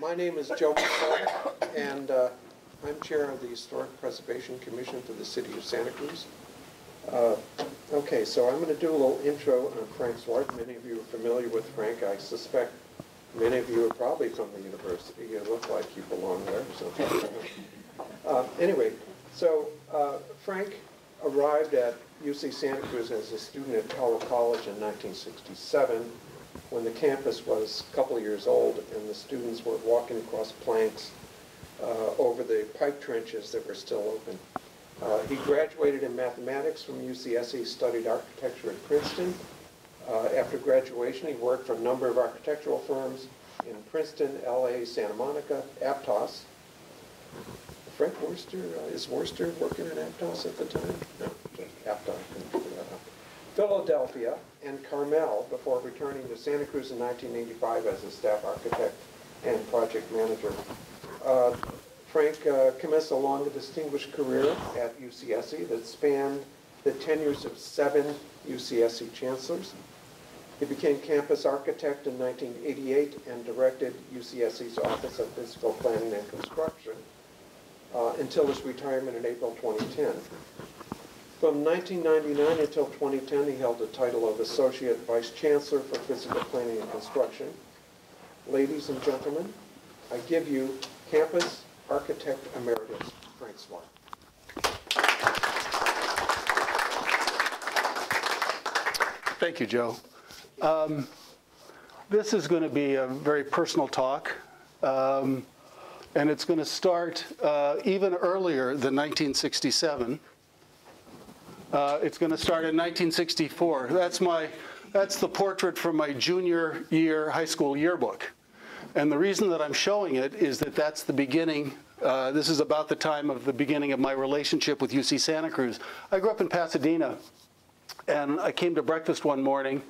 My name is Joe McCall, and I'm chair of the Historic Preservation Commission for the City of Santa Cruz. Okay, so I'm going to do a little intro on Frank Zwart. Many of you are familiar with Frank. I suspect many of you are probably from the university. You look like you belong there. So Frank arrived at UC Santa Cruz as a student at Cowell College in 1967 when the campus was a couple of years old and the students were walking across planks over the pipe trenches that were still open. He graduated in mathematics from UCSC, studied architecture at Princeton. After graduation, he worked for a number of architectural firms in Princeton, LA, Santa Monica, Aptos. Frank Worcester, is Worcester working at Aptos at the time? No, just Aptos, couldn't figure that out. Philadelphia and Carmel before returning to Santa Cruz in 1985 as a staff architect and project manager. Frank commenced a long and distinguished career at UCSC that spanned the tenures of 7 UCSC chancellors. He became campus architect in 1988 and directed UCSC's Office of Physical Planning and Construction until his retirement in April 2010. From 1999 until 2010, he held the title of Associate Vice Chancellor for Physical Planning and Construction. Ladies and gentlemen, I give you Campus Architect Emeritus, Frank Zwart. Thank you, Joe. This is going to be a very personal talk. And it's going to start even earlier than 1967. It's going to start in 1964. That's the portrait from my junior year high school yearbook. And the reason that I'm showing it is that that's the beginning. This is about the time of the beginning of my relationship with UC Santa Cruz. I grew up in Pasadena, and I came to breakfast one morning,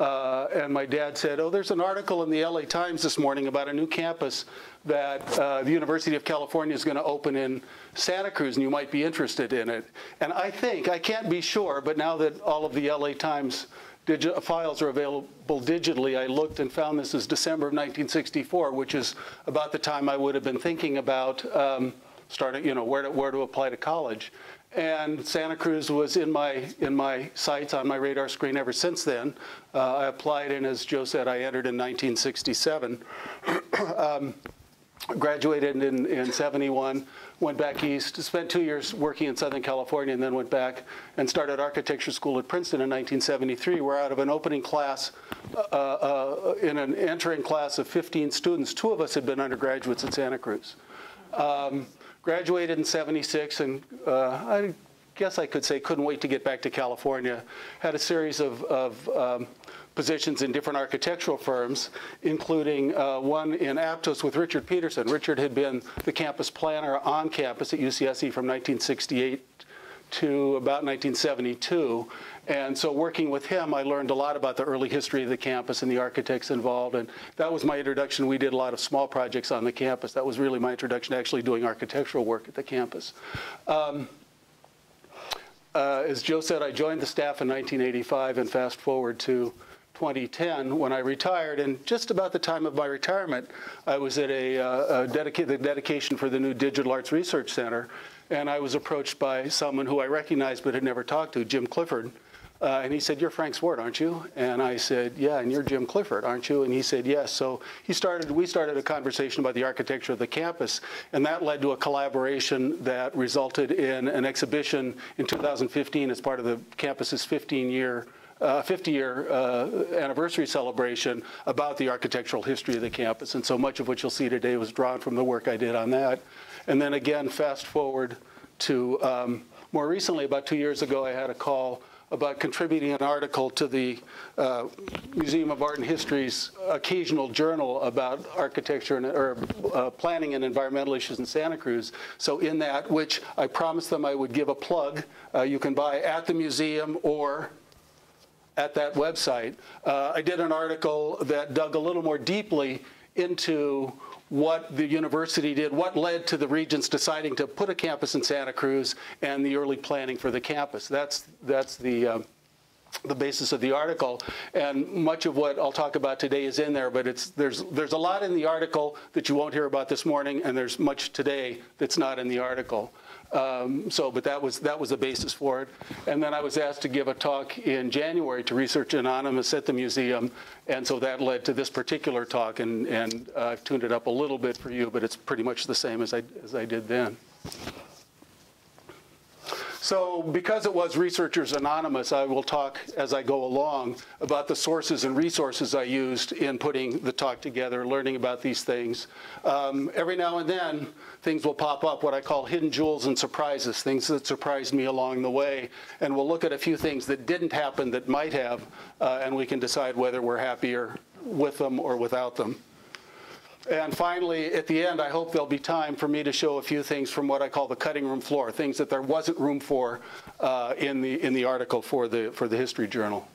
and my dad said, oh, there's an article in the LA Times this morning about a new campus that the University of California is going to open in Santa Cruz, and you might be interested in it. And I think, I can't be sure, but now that all of the LA Times files are available digitally, I looked and found this is December of 1964, which is about the time I would have been thinking about starting, you know, where to apply to college. And Santa Cruz was in my sights, on my radar screen ever since then. I applied, and as Joe said, I entered in 1967. Graduated in 71, went back east, spent 2 years working in Southern California, and then went back and started architecture school at Princeton in 1973, where out of an opening class, in an entering class of 15 students, 2 of us had been undergraduates at Santa Cruz. Graduated in 76, and I guess I could say couldn't wait to get back to California. Had a series of positions in different architectural firms, including one in Aptos with Richard Peterson. Richard had been the campus planner on campus at UCSC from 1968 to about 1972. And so working with him, I learned a lot about the early history of the campus and the architects involved. And that was my introduction. We did a lot of small projects on the campus. That was really my introduction to actually doing architectural work at the campus. As Joe said, I joined the staff in 1985, and fast forward to 2010 when I retired. And just about the time of my retirement, I was at the dedication for the new Digital Arts Research Center. And I was approached by someone who I recognized but had never talked to, Jim Clifford. And he said, you're Frank Zwart, aren't you? And I said, yeah, and you're Jim Clifford, aren't you? And he said, yes. So we started a conversation about the architecture of the campus. And that led to a collaboration that resulted in an exhibition in 2015 as part of the campus's 50-year anniversary celebration about the architectural history of the campus. And so much of what you'll see today was drawn from the work I did on that. And then again, fast forward to more recently, about 2 years ago, I had a call about contributing an article to the Museum of Art and History's occasional journal about architecture and planning and environmental issues in Santa Cruz. So in that, which I promised them I would give a plug, you can buy at the museum or at that website. I did an article that dug a little more deeply into what the university did, what led to the regents deciding to put a campus in Santa Cruz, and the early planning for the campus. That's the the basis of the article, and much of what I'll talk about today is in there, but it's, there's a lot in the article that you won't hear about this morning, and there's much today that's not in the article. But that was the basis for it. And then I was asked to give a talk in January to Research Anonymous at the museum, and so that led to this particular talk, and I've tuned it up a little bit for you, but it's pretty much the same as I did then. So because it was Researchers Anonymous, I will talk as I go along about the sources and resources I used in putting the talk together, learning about these things. Every now and then, things will pop up, what I call hidden jewels and surprises, things that surprised me along the way. And we'll look at a few things that didn't happen that might have, and we can decide whether we're happier with them or without them. And finally, at the end, I hope there'll be time for me to show a few things from what I call the cutting room floor, things that there wasn't room for in the article for the History Journal.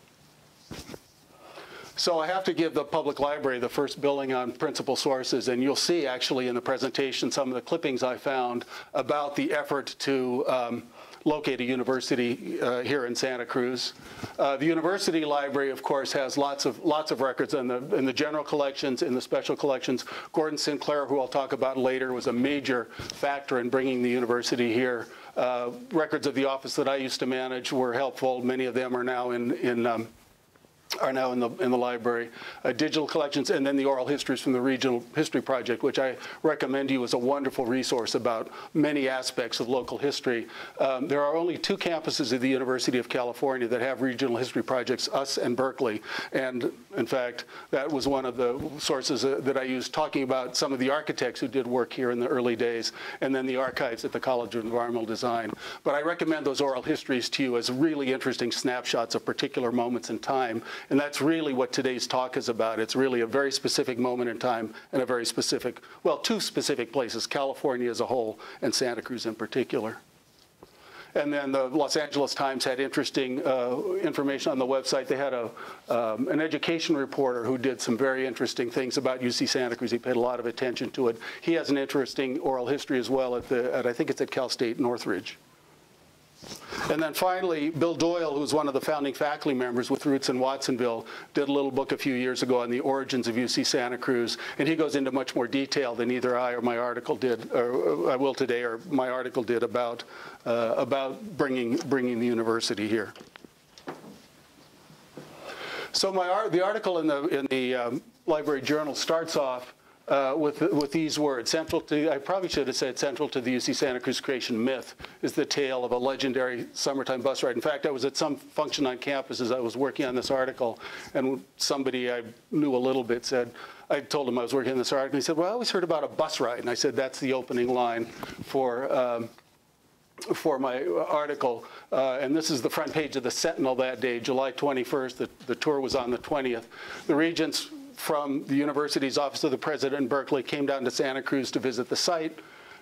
So I have to give the public library the first billing on principal sources, and you'll see actually in the presentation some of the clippings I found about the effort to locate a university here in Santa Cruz. The university library, of course, has lots of records in the general collections, in the special collections. Gordon Sinclair, who I'll talk about later, was a major factor in bringing the university here. Records of the office that I used to manage were helpful. Many of them are now in the library, digital collections, and then the oral histories from the Regional History Project, which I recommend to you as a wonderful resource about many aspects of local history. There are only two campuses of the University of California that have regional history projects, us and Berkeley. And in fact, that was one of the sources that I used, talking about some of the architects who did work here in the early days, and then the archives at the College of Environmental Design. But I recommend those oral histories to you as really interesting snapshots of particular moments in time. And that's really what today's talk is about. It's really a very specific moment in time and a very specific, well, two specific places, California as a whole and Santa Cruz in particular. And then the Los Angeles Times had interesting information on the website. They had an education reporter who did some very interesting things about UC Santa Cruz. He paid a lot of attention to it. He has an interesting oral history as well at I think it's at Cal State Northridge. And then finally, Bill Doyle, who's one of the founding faculty members with roots in Watsonville, did a little book a few years ago on the origins of UC Santa Cruz, and he goes into much more detail than either I or my article did, or I will today, or my article did about bringing the university here. So the article in the Library Journal starts off with these words. I probably should have said central to the UC Santa Cruz creation myth is the tale of a legendary summertime bus ride. In fact, I was at some function on campus as I was working on this article, and somebody I knew a little bit said, I told him I was working on this article, and he said, well, I always heard about a bus ride. And I said, that's the opening line for my article, and this is the front page of the Sentinel that day, July 21st. The tour was on the 20th. The regents from the university's office of the president in Berkeley came down to Santa Cruz to visit the site,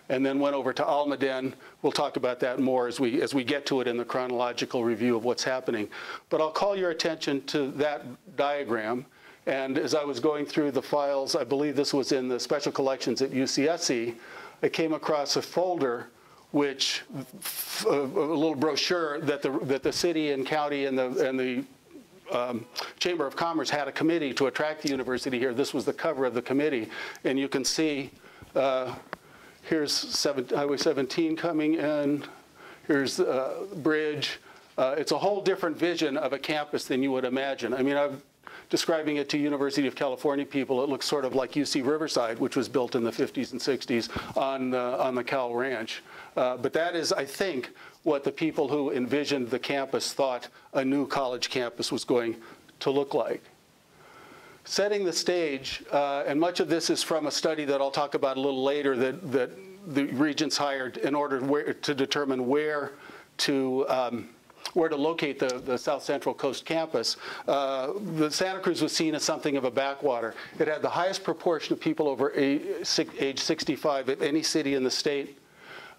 and then went over to Almaden. We'll talk about that more as we get to it in the chronological review of what's happening. But I'll call your attention to that diagram. And as I was going through the files, I believe this was in the special collections at UCSC, I came across a folder which, a little brochure that the city and county and the Chamber of Commerce had a committee to attract the university here. This was the cover of the committee. And you can see here's Highway 17 coming in. Here's the bridge. It's a whole different vision of a campus than you would imagine. I mean, I'm describing it to University of California people. It looks sort of like UC Riverside, which was built in the 50s and 60s on the Cowell Ranch. But that is, I think, what the people who envisioned the campus thought a new college campus was going to look like. Setting the stage, and much of this is from a study that I'll talk about a little later that the regents hired in order to determine where to locate the South Central Coast campus. The Santa Cruz was seen as something of a backwater. It had the highest proportion of people over age 65 of any city in the state.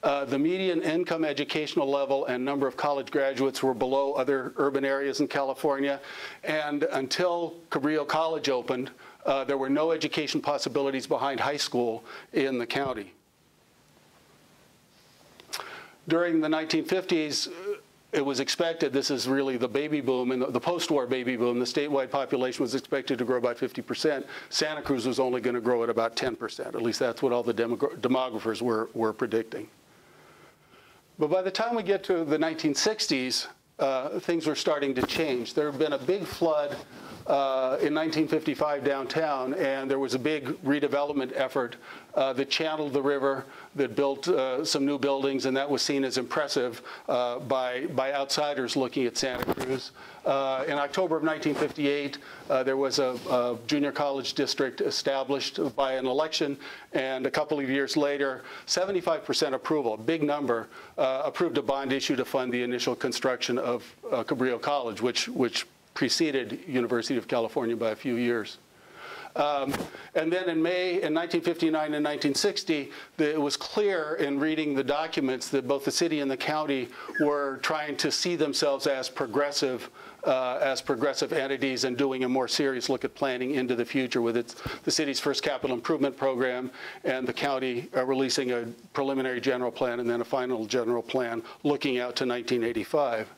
The median income, educational level, and number of college graduates were below other urban areas in California. And until Cabrillo College opened, there were no education possibilities behind high school in the county. During the 1950s, it was expected, this is really the baby boom, and the post-war baby boom, the statewide population was expected to grow by 50%. Santa Cruz was only going to grow at about 10%. At least that's what all the demographers were predicting. But by the time we get to the 1960s, things were starting to change. There had been a big flood in 1955 downtown, and there was a big redevelopment effort that channeled the river, that built some new buildings, and that was seen as impressive by outsiders looking at Santa Cruz. In October of 1958, there was a junior college district established by an election, and a couple of years later, 75% approval, a big number, approved a bond issue to fund the initial construction of Cabrillo College, which preceded University of California by a few years. And then in May, in 1959 and 1960, it was clear in reading the documents that both the city and the county were trying to see themselves as progressive entities and doing a more serious look at planning into the future with the city's first capital improvement program and the county releasing a preliminary general plan and then a final general plan looking out to 1985.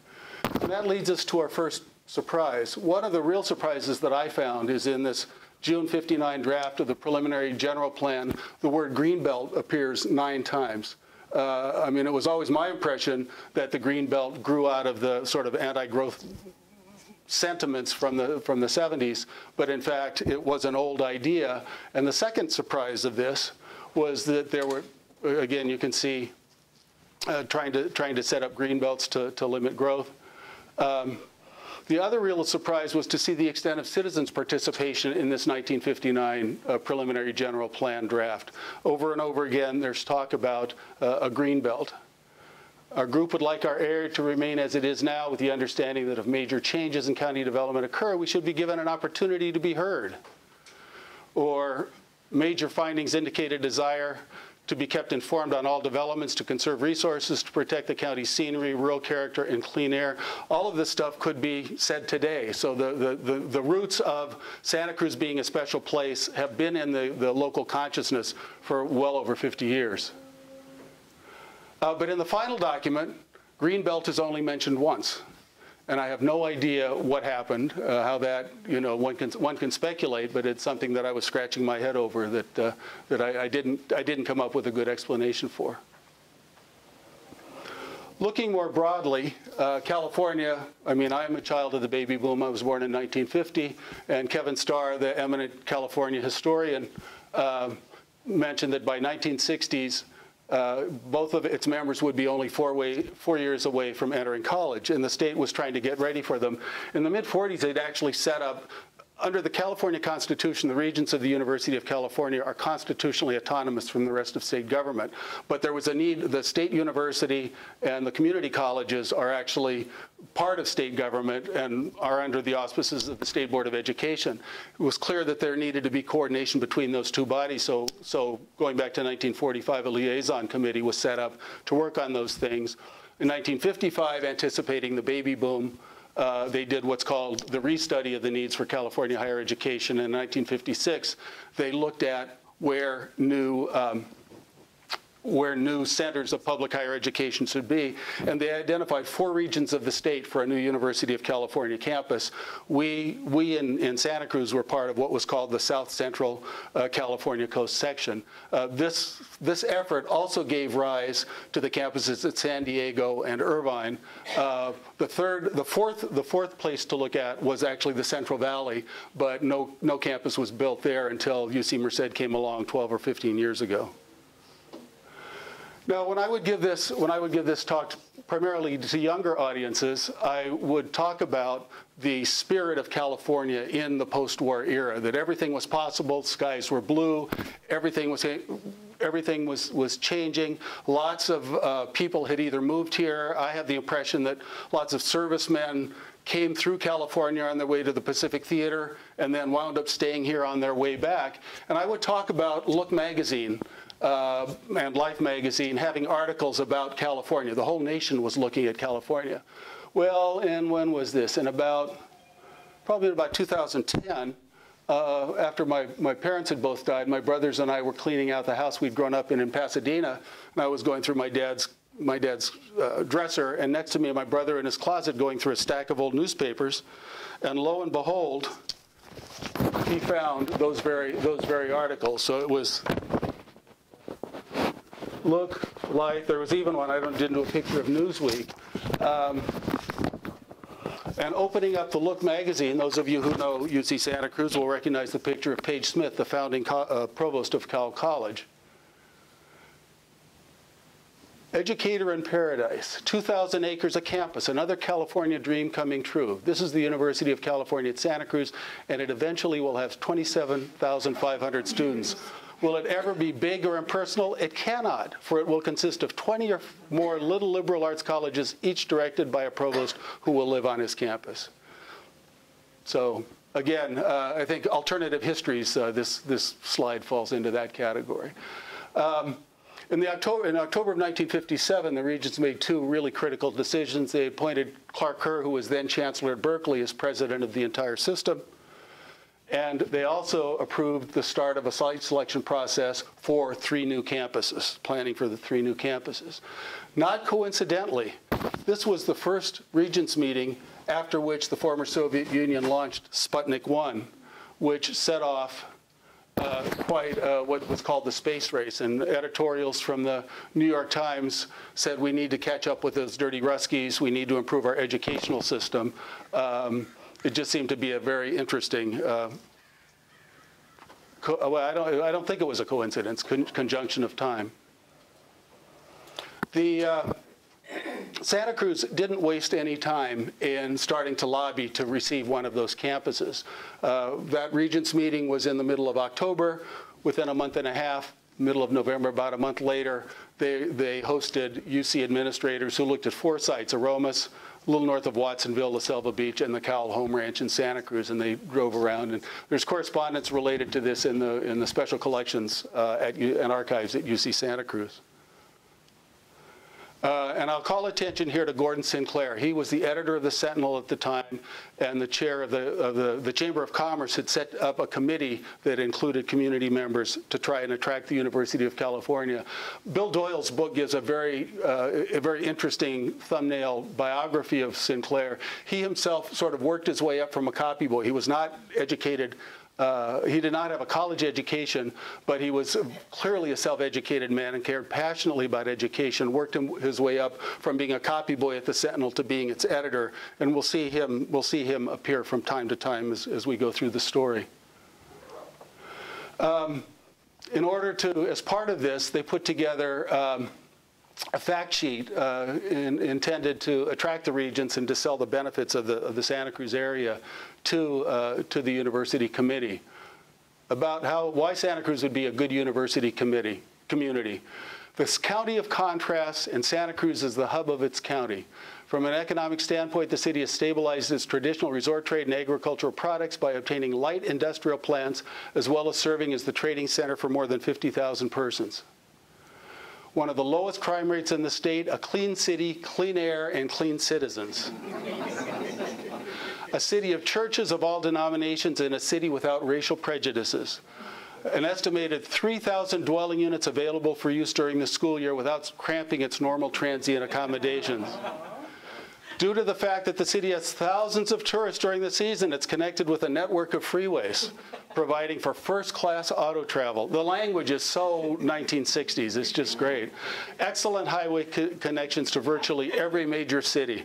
And that leads us to our first surprise. One of the real surprises that I found is in this June 59 draft of the preliminary general plan, the word Greenbelt appears 9 times. I mean, it was always my impression that the Greenbelt grew out of the sort of anti-growth sentiments from the 70s, but in fact, it was an old idea. And the second surprise of this was that there were, again, you can see trying to set up Greenbelts to limit growth. The other real surprise was to see the extent of citizens' participation in this 1959 preliminary general plan draft. Over and over again, there's talk about a green belt. Our group would like our area to remain as it is now, with the understanding that if major changes in county development occur, we should be given an opportunity to be heard. Or major findings indicate a desire to be kept informed on all developments, to conserve resources, to protect the county's scenery, rural character, and clean air. All of this stuff could be said today. So the roots of Santa Cruz being a special place have been in the local consciousness for well over 50 years. But in the final document, Greenbelt is only mentioned once. And I have no idea what happened, how that, you know, one can speculate, but it's something that I was scratching my head over that I didn't come up with a good explanation for. Looking more broadly, California, I mean, I am a child of the baby boom. I was born in 1950, and Kevin Starr, the eminent California historian, mentioned that by 1960s, both of its members would be only 4 years away from entering college, and the state was trying to get ready for them. In the mid-40s, they'd actually set up, under the California Constitution, the regents of the University of California are constitutionally autonomous from the rest of state government. But there was a need, the state university and the community colleges are actually part of state government and are under the auspices of the State Board of Education. It was clear that there needed to be coordination between those two bodies, so going back to 1945, a liaison committee was set up to work on those things. In 1955, anticipating the baby boom, they did what's called the restudy of the needs for California higher education. In 1956, they looked at where new centers of public higher education should be, and they identified 4 regions of the state for a new University of California campus. We in Santa Cruz were part of what was called the South Central California Coast Section. This effort also gave rise to the campuses at San Diego and Irvine. The fourth place to look at was actually the Central Valley, but no campus was built there until UC Merced came along 12 or 15 years ago. Now, when I would give this talk primarily to younger audiences, I would talk about the spirit of California in the post-war era, that everything was possible, skies were blue, everything was changing. Lots of people had either moved here. I have the impression that lots of servicemen came through California on their way to the Pacific Theater and then wound up staying here on their way back. And I would talk about Look Magazine and Life Magazine having articles about California. The whole nation was looking at California. Well, and when was this? In probably about 2010, after my parents had both died, my brothers and I were cleaning out the house we'd grown up in Pasadena, and I was going through my dad's my dad's dresser, and next to me, my brother in his closet going through a stack of old newspapers, and lo and behold, he found those very articles. So it was Look, Life. There was even one, I didn't do a picture of Newsweek. And opening up the Look magazine, those of you who know UC Santa Cruz will recognize the picture of Page Smith, the founding provost of Cowell College. Educator in Paradise, 2,000 acres of campus, another California dream coming true. This is the University of California at Santa Cruz, and it eventually will have 27,500 students. Will it ever be big or impersonal? It cannot, for it will consist of 20 or more little liberal arts colleges, each directed by a provost who will live on his campus. So again, I think alternative histories, this slide falls into that category. In October of 1957, the Regents made two really critical decisions. They appointed Clark Kerr, who was then chancellor at Berkeley, as president of the entire system. And they also approved the start of a site selection process for three new campuses, planning for the three new campuses. Not coincidentally, this was the first Regents meeting after which the former Soviet Union launched Sputnik 1, which set off quite what was called the space race. And editorials from the New York Times said, we need to catch up with those dirty Ruskies. We need to improve our educational system. It just seemed to be a very interesting, I don't think it was a coincidence, conjunction of time. The Santa Cruz didn't waste any time in starting to lobby to receive one of those campuses. That Regents meeting was in the middle of October. Within a month and a half, middle of November, about a month later, they hosted UC administrators who looked at four sites, Aromas, a little north of Watsonville, La Selva Beach, and the Cowell Home Ranch in Santa Cruz, and they drove around. And there's correspondence related to this in the special collections and archives at UC Santa Cruz. And I'll call attention here to Gordon Sinclair. He was the editor of the Sentinel at the time, and the chair of the Chamber of Commerce had set up a committee that included community members to try and attract the University of California. Bill Doyle's book gives a very interesting thumbnail biography of Sinclair. He himself sort of worked his way up from a copyboy. He was not educated. He did not have a college education, but he was clearly a self-educated man and cared passionately about education, worked his way up from being a copy boy at the Sentinel to being its editor, and we'll see him appear from time to time as we go through the story. As part of this, they put together a fact sheet intended to attract the Regents and to sell the benefits of the Santa Cruz area to the university committee about why Santa Cruz would be a good university community. This county of contrasts, and Santa Cruz is the hub of its county. From an economic standpoint, the city has stabilized its traditional resort trade and agricultural products by obtaining light industrial plants, as well as serving as the trading center for more than 50,000 persons. One of the lowest crime rates in the state, a clean city, clean air, and clean citizens. A city of churches of all denominations, and a city without racial prejudices. An estimated 3,000 dwelling units available for use during the school year without cramping its normal transient accommodations. Due to the fact that the city has thousands of tourists during the season, it's connected with a network of freeways, providing for first-class auto travel. The language is so 1960s, it's just great. Excellent highway connections to virtually every major city.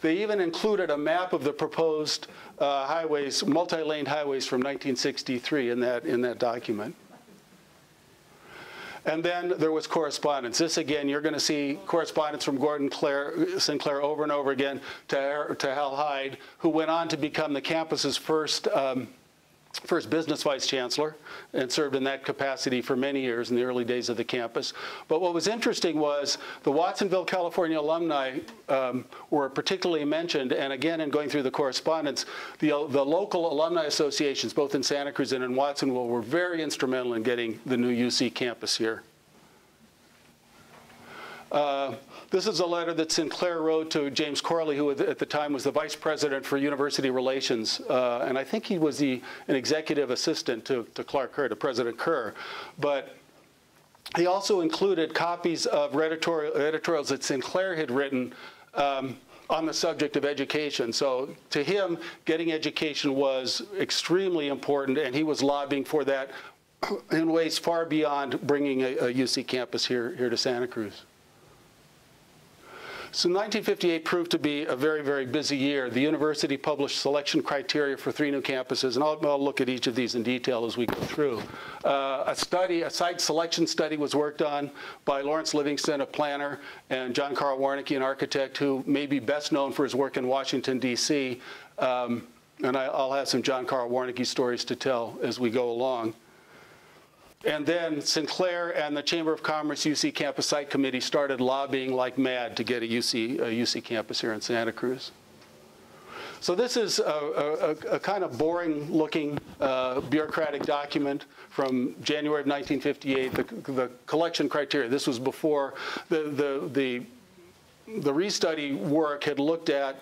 They even included a map of the proposed highways, multi-lane highways from 1963 in that document. And then there was correspondence. This, again, you're going to see correspondence from Gordon Sinclair over and over again to Hal Hyde, who went on to become the campus's first business vice chancellor and served in that capacity for many years in the early days of the campus. But what was interesting was the Watsonville, California alumni were particularly mentioned. And again, in going through the correspondence, the local alumni associations, both in Santa Cruz and in Watsonville, were very instrumental in getting the new UC campus here. This is a letter that Sinclair wrote to James Corley, who at the time was the vice president for university relations. And I think he was an executive assistant to Clark Kerr, to President Kerr. But He also included copies of editorials that Sinclair had written on the subject of education. So to him, getting education was extremely important, and he was lobbying for that in ways far beyond bringing a UC campus here to Santa Cruz. So 1958 proved to be a very, very busy year. The university published selection criteria for 3 new campuses, and I'll look at each of these in detail as we go through. A site selection study was worked on by Lawrence Livingston, a planner, and John Carl Warnecke, an architect who may be best known for his work in Washington, D.C. And I'll have some John Carl Warnecke stories to tell as we go along. And then Sinclair and the Chamber of Commerce UC Campus Site Committee started lobbying like mad to get a UC campus here in Santa Cruz. So this is a kind of boring looking bureaucratic document from January of 1958, the collection criteria. This was before the restudy work had looked at,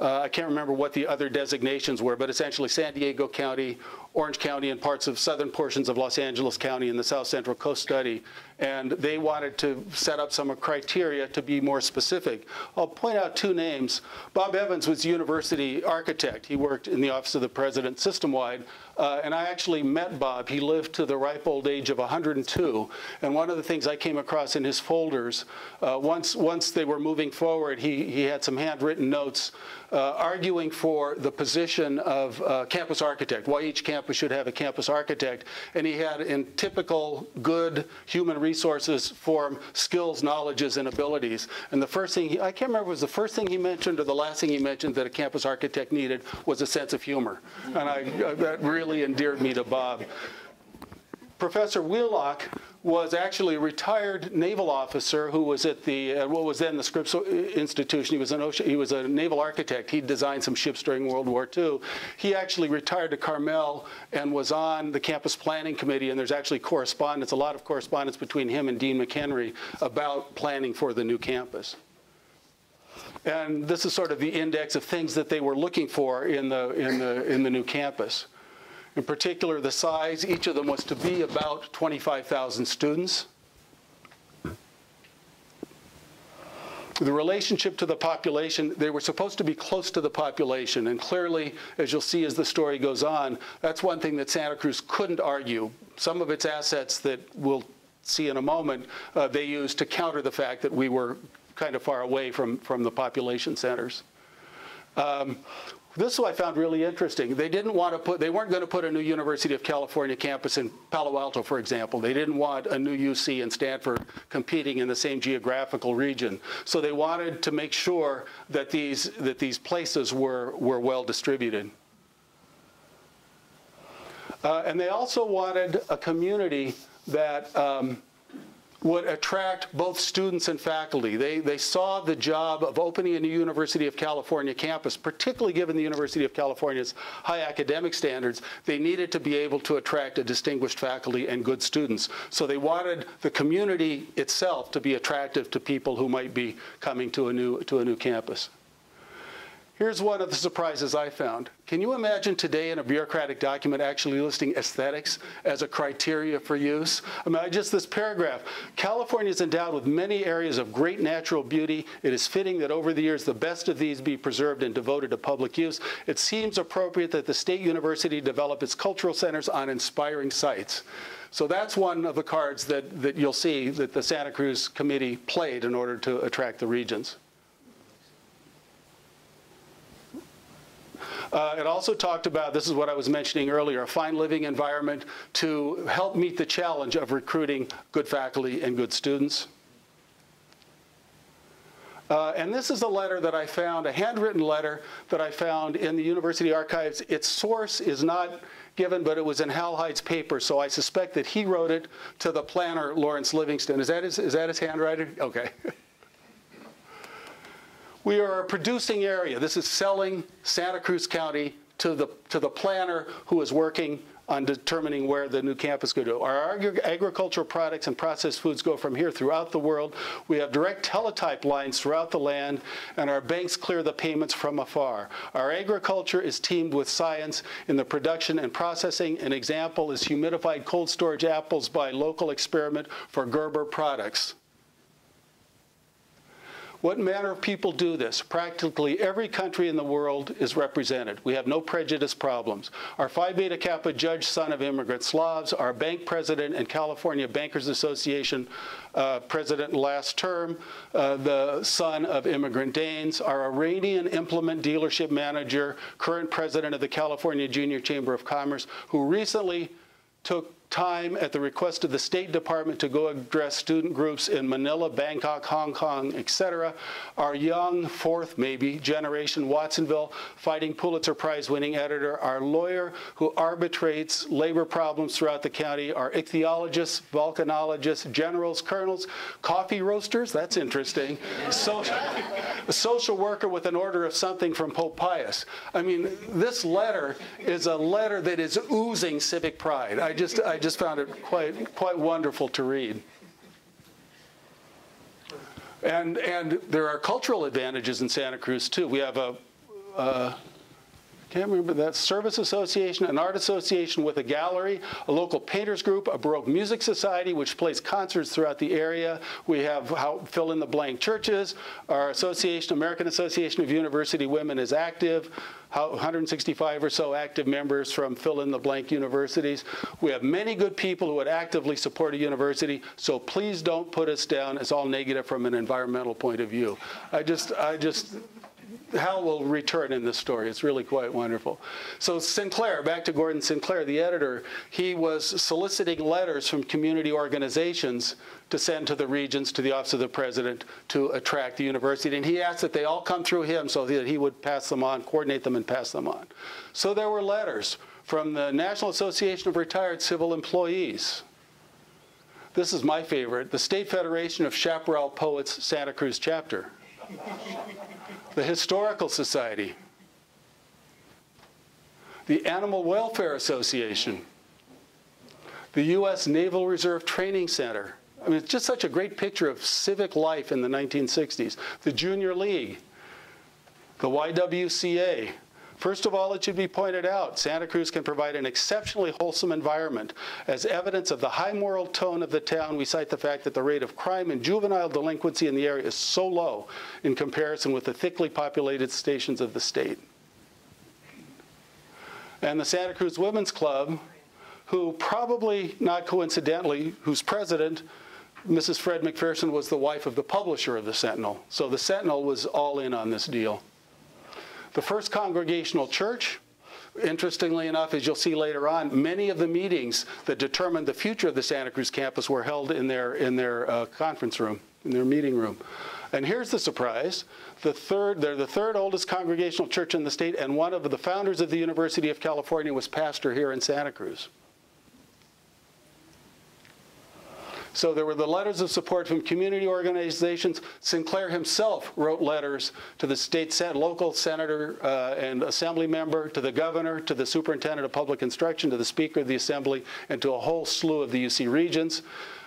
I can't remember what the other designations were, but essentially San Diego County, Orange County, and parts of southern portions of Los Angeles County in the South Central Coast Study. And they wanted to set up some criteria to be more specific. I'll point out 2 names. Bob Evans was university architect. He worked in the office of the president system-wide. And I actually met Bob. He lived to the ripe old age of 102. And one of the things I came across in his folders, once they were moving forward, he had some handwritten notes arguing for the position of campus architect, why each campus should have a campus architect. And he had, in typical good human resources form, skills, knowledges, and abilities. And the first thing, I can't remember, was the first thing he mentioned or the last thing he mentioned that a campus architect needed was a sense of humor. And that really endeared me to Bob. Professor Wheelock was actually a retired naval officer who was at the what was then the Scripps Institution. He was a naval architect. He designed some ships during World War II. He actually retired to Carmel and was on the campus planning committee. And there's actually correspondence, a lot of correspondence between him and Dean McHenry about planning for the new campus. And this is sort of the index of things that they were looking for in the new campus. In particular, the size, each of them was to be about 25,000 students. The relationship to the population, they were supposed to be close to the population. And clearly, as you'll see as the story goes on, that's one thing that Santa Cruz couldn't argue. Some of its assets that we'll see in a moment, they used to counter the fact that we were kind of far away from the population centers. This I found really interesting. They weren't going to put a new University of California campus in Palo Alto, for example. They didn't want a new UC and Stanford competing in the same geographical region. So they wanted to make sure that these places were well distributed. And they also wanted a community that would attract both students and faculty. They saw the job of opening a new University of California campus, particularly given the University of California's high academic standards. They needed to be able to attract a distinguished faculty and good students. So they wanted the community itself to be attractive to people who might be coming to a new campus. Here's one of the surprises I found. Can you imagine today in a bureaucratic document actually listing aesthetics as a criteria for use? I mean, just this paragraph. California is endowed with many areas of great natural beauty. It is fitting that over the years the best of these be preserved and devoted to public use. It seems appropriate that the state university develop its cultural centers on inspiring sites. So that's one of the cards that you'll see that the Santa Cruz committee played in order to attract the regents. It also talked about, this is what I was mentioning earlier, a fine living environment to help meet the challenge of recruiting good faculty and good students. And this is a letter that I found, a handwritten letter that I found in the university archives. Its source is not given, but it was in Hal Hyde's paper, so I suspect that he wrote it to the planner, Lawrence Livingston. Is that his handwriting? Okay. We are a producing area. This is selling Santa Cruz County to the planner who is working on determining where the new campus could go. Our agricultural products and processed foods go from here throughout the world. We have direct teletype lines throughout the land, and our banks clear the payments from afar. Our agriculture is teamed with science in the production and processing. An example is humidified cold storage apples by local experiment for Gerber products. What manner of people do this? Practically every country in the world is represented. We have no prejudice problems. Our Phi Beta Kappa judge, son of immigrant Slavs, our bank president and California Bankers Association president last term, the son of immigrant Danes, our Iranian implement dealership manager, current president of the California Junior Chamber of Commerce, who recently took time at the request of the State Department to go address student groups in Manila, Bangkok, Hong Kong, etc. Our young, fourth maybe, generation Watsonville fighting Pulitzer Prize winning editor, our lawyer who arbitrates labor problems throughout the county, our ichthyologists, volcanologists, generals, colonels, coffee roasters, that's interesting, a social worker with an order of something from Pope Pius. I mean, this letter is a letter that is oozing civic pride. I just found it quite wonderful to read. And there are cultural advantages in Santa Cruz too. We have a can't remember that service association, an art association with a gallery, a local painters group, a Baroque music society which plays concerts throughout the area. We have fill in the blank churches. Our association, American Association of University Women, is active. 165 or so active members from fill in the blank universities. We have many good people who would actively support a university. So please don't put us down as all negative from an environmental point of view. Hal will return in this story. It's really quite wonderful. So Sinclair, back to Gordon Sinclair, the editor, he was soliciting letters from community organizations to send to the regions, to the office of the president, to attract the university. And he asked that they all come through him so that he would pass them on, coordinate them and pass them on. So there were letters from the National Association of Retired Civil Employees. This is my favorite, the State Federation of Chaparral Poets Santa Cruz chapter. The Historical Society, the Animal Welfare Association, the U.S. Naval Reserve Training Center. I mean, it's just such a great picture of civic life in the 1960s. The Junior League, the YWCA. First of all, it should be pointed out, Santa Cruz can provide an exceptionally wholesome environment. As evidence of the high moral tone of the town, we cite the fact that the rate of crime and juvenile delinquency in the area is so low in comparison with the thickly populated stations of the state. And the Santa Cruz Women's Club, who probably not coincidentally, whose president, Mrs. Fred McPherson, was the wife of the publisher of the Sentinel. So the Sentinel was all in on this deal. The First Congregational Church, interestingly enough, as you'll see later on, many of the meetings that determined the future of the Santa Cruz campus were held in their conference room, in their meeting room. And here's the surprise. They're the third oldest congregational church in the state, and one of the founders of the University of California was pastor here in Santa Cruz. So there were the letters of support from community organizations. Sinclair himself wrote letters to the state senate, local senator and assembly member, to the governor, to the superintendent of public instruction, to the speaker of the assembly, and to a whole slew of the UC regents.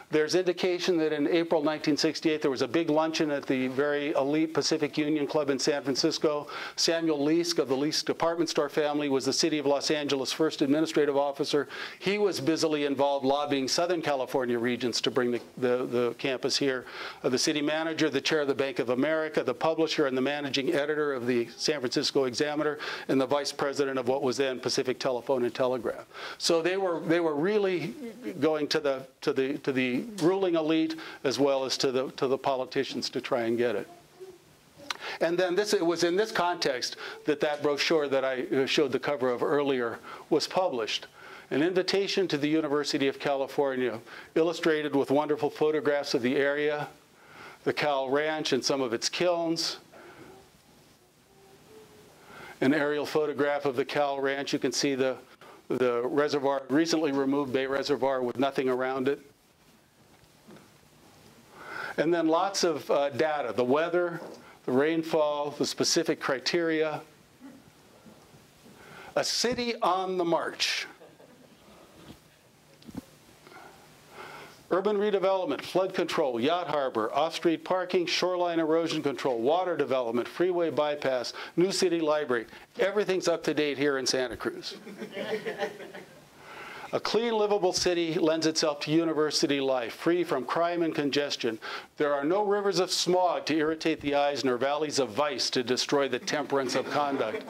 There's indication that in April 1968, there was a big luncheon at the very elite Pacific Union Club in San Francisco. Samuel Leask of the Leask department store family was the city of Los Angeles' first administrative officer. He was busily involved lobbying Southern California regents to bring the campus here. The city manager, the chair of the Bank of America, the publisher and the managing editor of the San Francisco Examiner, and the vice president of what was then Pacific Telephone and Telegraph. So they were really going to the ruling elite as well as to the politicians to try and get it. And then it was in this context that that brochure that I showed the cover of earlier was published. An invitation to the University of California, illustrated with wonderful photographs of the area, the Cowell Ranch and some of its kilns. An aerial photograph of the Cowell Ranch. You can see the reservoir, recently removed Bay Reservoir with nothing around it. And then lots of data, the weather, the rainfall, the specific criteria. A city on the march. Urban redevelopment, flood control, yacht harbor, off-street parking, shoreline erosion control, water development, freeway bypass, new city library. Everything's up to date here in Santa Cruz. A clean, livable city lends itself to university life, free from crime and congestion. There are no rivers of smog to irritate the eyes, nor valleys of vice to destroy the temperance of conduct.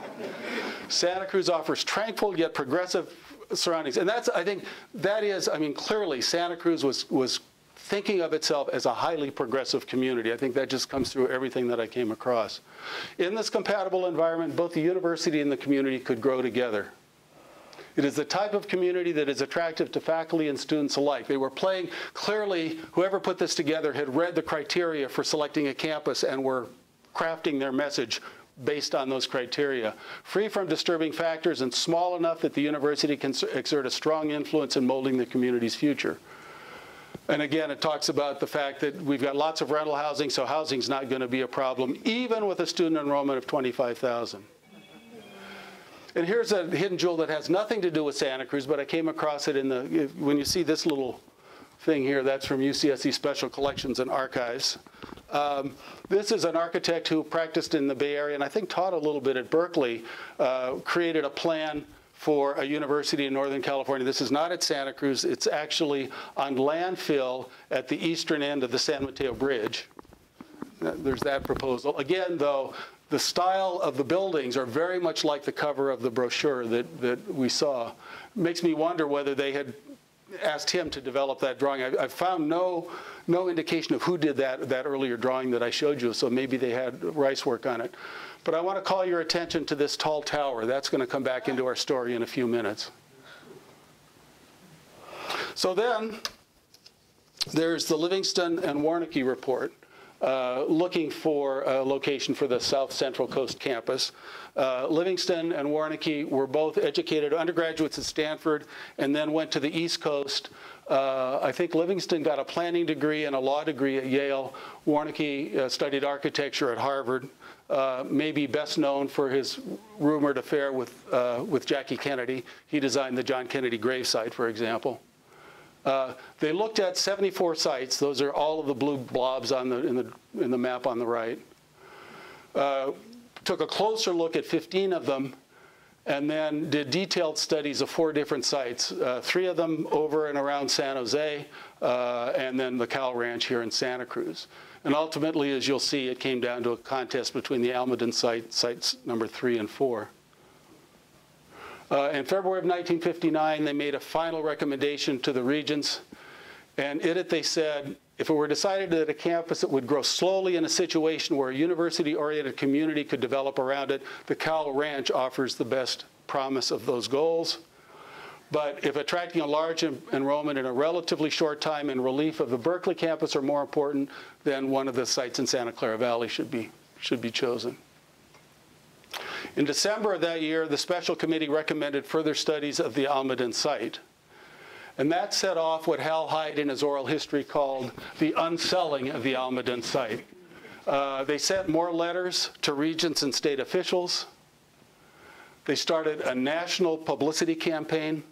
Santa Cruz offers tranquil yet progressive surroundings. And that's, I think, that is, I mean, clearly Santa Cruz was thinking of itself as a highly progressive community. I think that just comes through everything that I came across. In this compatible environment, both the university and the community could grow together. It is the type of community that is attractive to faculty and students alike. They were playing, clearly, whoever put this together had read the criteria for selecting a campus and were crafting their message based on those criteria. Free from disturbing factors and small enough that the university can exert a strong influence in molding the community's future. And again, it talks about the fact that we've got lots of rental housing, so housing's not going to be a problem, even with a student enrollment of 25,000. And here's a hidden jewel that has nothing to do with Santa Cruz, but I came across it in the, when you see this little thing here, that's from UCSC Special Collections and Archives. This is an architect who practiced in the Bay Area and I think taught a little bit at Berkeley, created a plan for a university in Northern California. This is not at Santa Cruz. It's actually on landfill at the eastern end of the San Mateo Bridge. There's that proposal. Again, though, the style of the buildings are very much like the cover of the brochure that we saw. It makes me wonder whether they had asked him to develop that drawing. I found no indication of who did that earlier drawing that I showed you, so maybe they had Rice work on it. But I want to call your attention to this tall tower. That's going to come back into our story in a few minutes. So then there's the Livingston and Warnecke report. Looking for a location for the South Central Coast campus. Livingston and Warnecke were both educated undergraduates at Stanford and then went to the East Coast. I think Livingston got a planning degree and a law degree at Yale. Warnecke studied architecture at Harvard, maybe best known for his rumored affair with Jackie Kennedy. He designed the John Kennedy gravesite, for example. They looked at 74 sites. Those are all of the blue blobs on in the map on the right. Took a closer look at 15 of them, and then did detailed studies of 4 different sites. 3 of them over and around San Jose, and then the Cowell Ranch here in Santa Cruz. And ultimately, as you'll see, it came down to a contest between the Almaden site, sites number 3 and 4. In February of 1959, they made a final recommendation to the regents. And in it, they said, if it were decided that a campus that would grow slowly in a situation where a university-oriented community could develop around it, the Cowell Ranch offers the best promise of those goals. But if attracting a large enrollment in a relatively short time and relief of the Berkeley campus are more important, then one of the sites in Santa Clara Valley should be chosen. In December of that year, the special committee recommended further studies of the Almaden site. And that set off what Hal Hyde in his oral history called the unselling of the Almaden site. They sent more letters to regents and state officials. They started a national publicity campaign.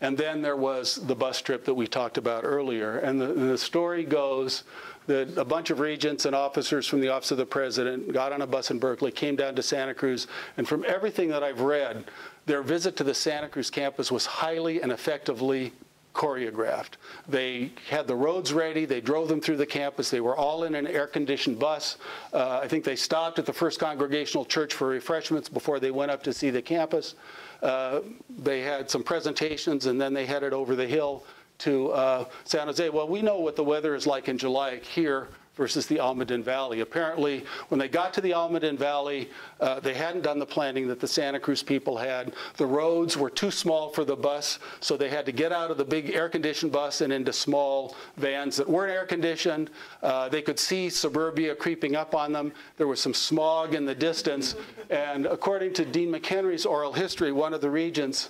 And then there was the bus trip that we talked about earlier. And the story goes that a bunch of regents and officers from the Office of the President got on a bus in Berkeley, came down to Santa Cruz. And from everything that I've read, their visit to the Santa Cruz campus was highly and effectively choreographed. They had the roads ready. They drove them through the campus. They were all in an air-conditioned bus. I think they stopped at the First Congregational Church for refreshments before they went up to see the campus. They had some presentations, and then they headed over the hill to San Jose. Well, we know what the weather is like in July here versus the Almaden Valley. Apparently, when they got to the Almaden Valley, they hadn't done the planning that the Santa Cruz people had. The roads were too small for the bus, so they had to get out of the big air-conditioned bus and into small vans that weren't air-conditioned. They could see suburbia creeping up on them. There was some smog in the distance. And according to Dean McHenry's oral history, one of the regents,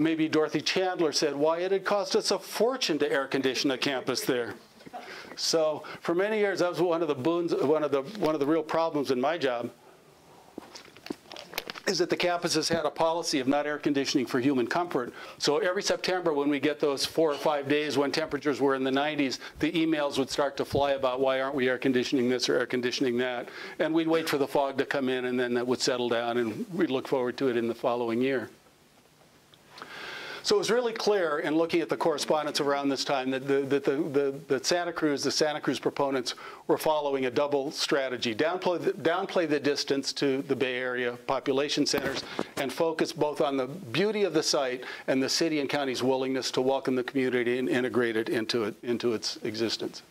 maybe Dorothy Chandler, said, "Why, it had cost us a fortune to air-condition a campus there." So for many years, that was one of the real problems in my job. is that the campuses had a policy of not air conditioning for human comfort. So every September when we get those 4 or 5 days when temperatures were in the 90s, the emails would start to fly about why aren't we air conditioning this or air conditioning that. And we'd wait for the fog to come in and then that would settle down and we'd look forward to it in the following year. So it was really clear in looking at the correspondence around this time that the Santa Cruz proponents were following a double strategy. Downplay the distance to the Bay Area population centers and focus both on the beauty of the site and the city and county's willingness to welcome the community and integrate it into its existence.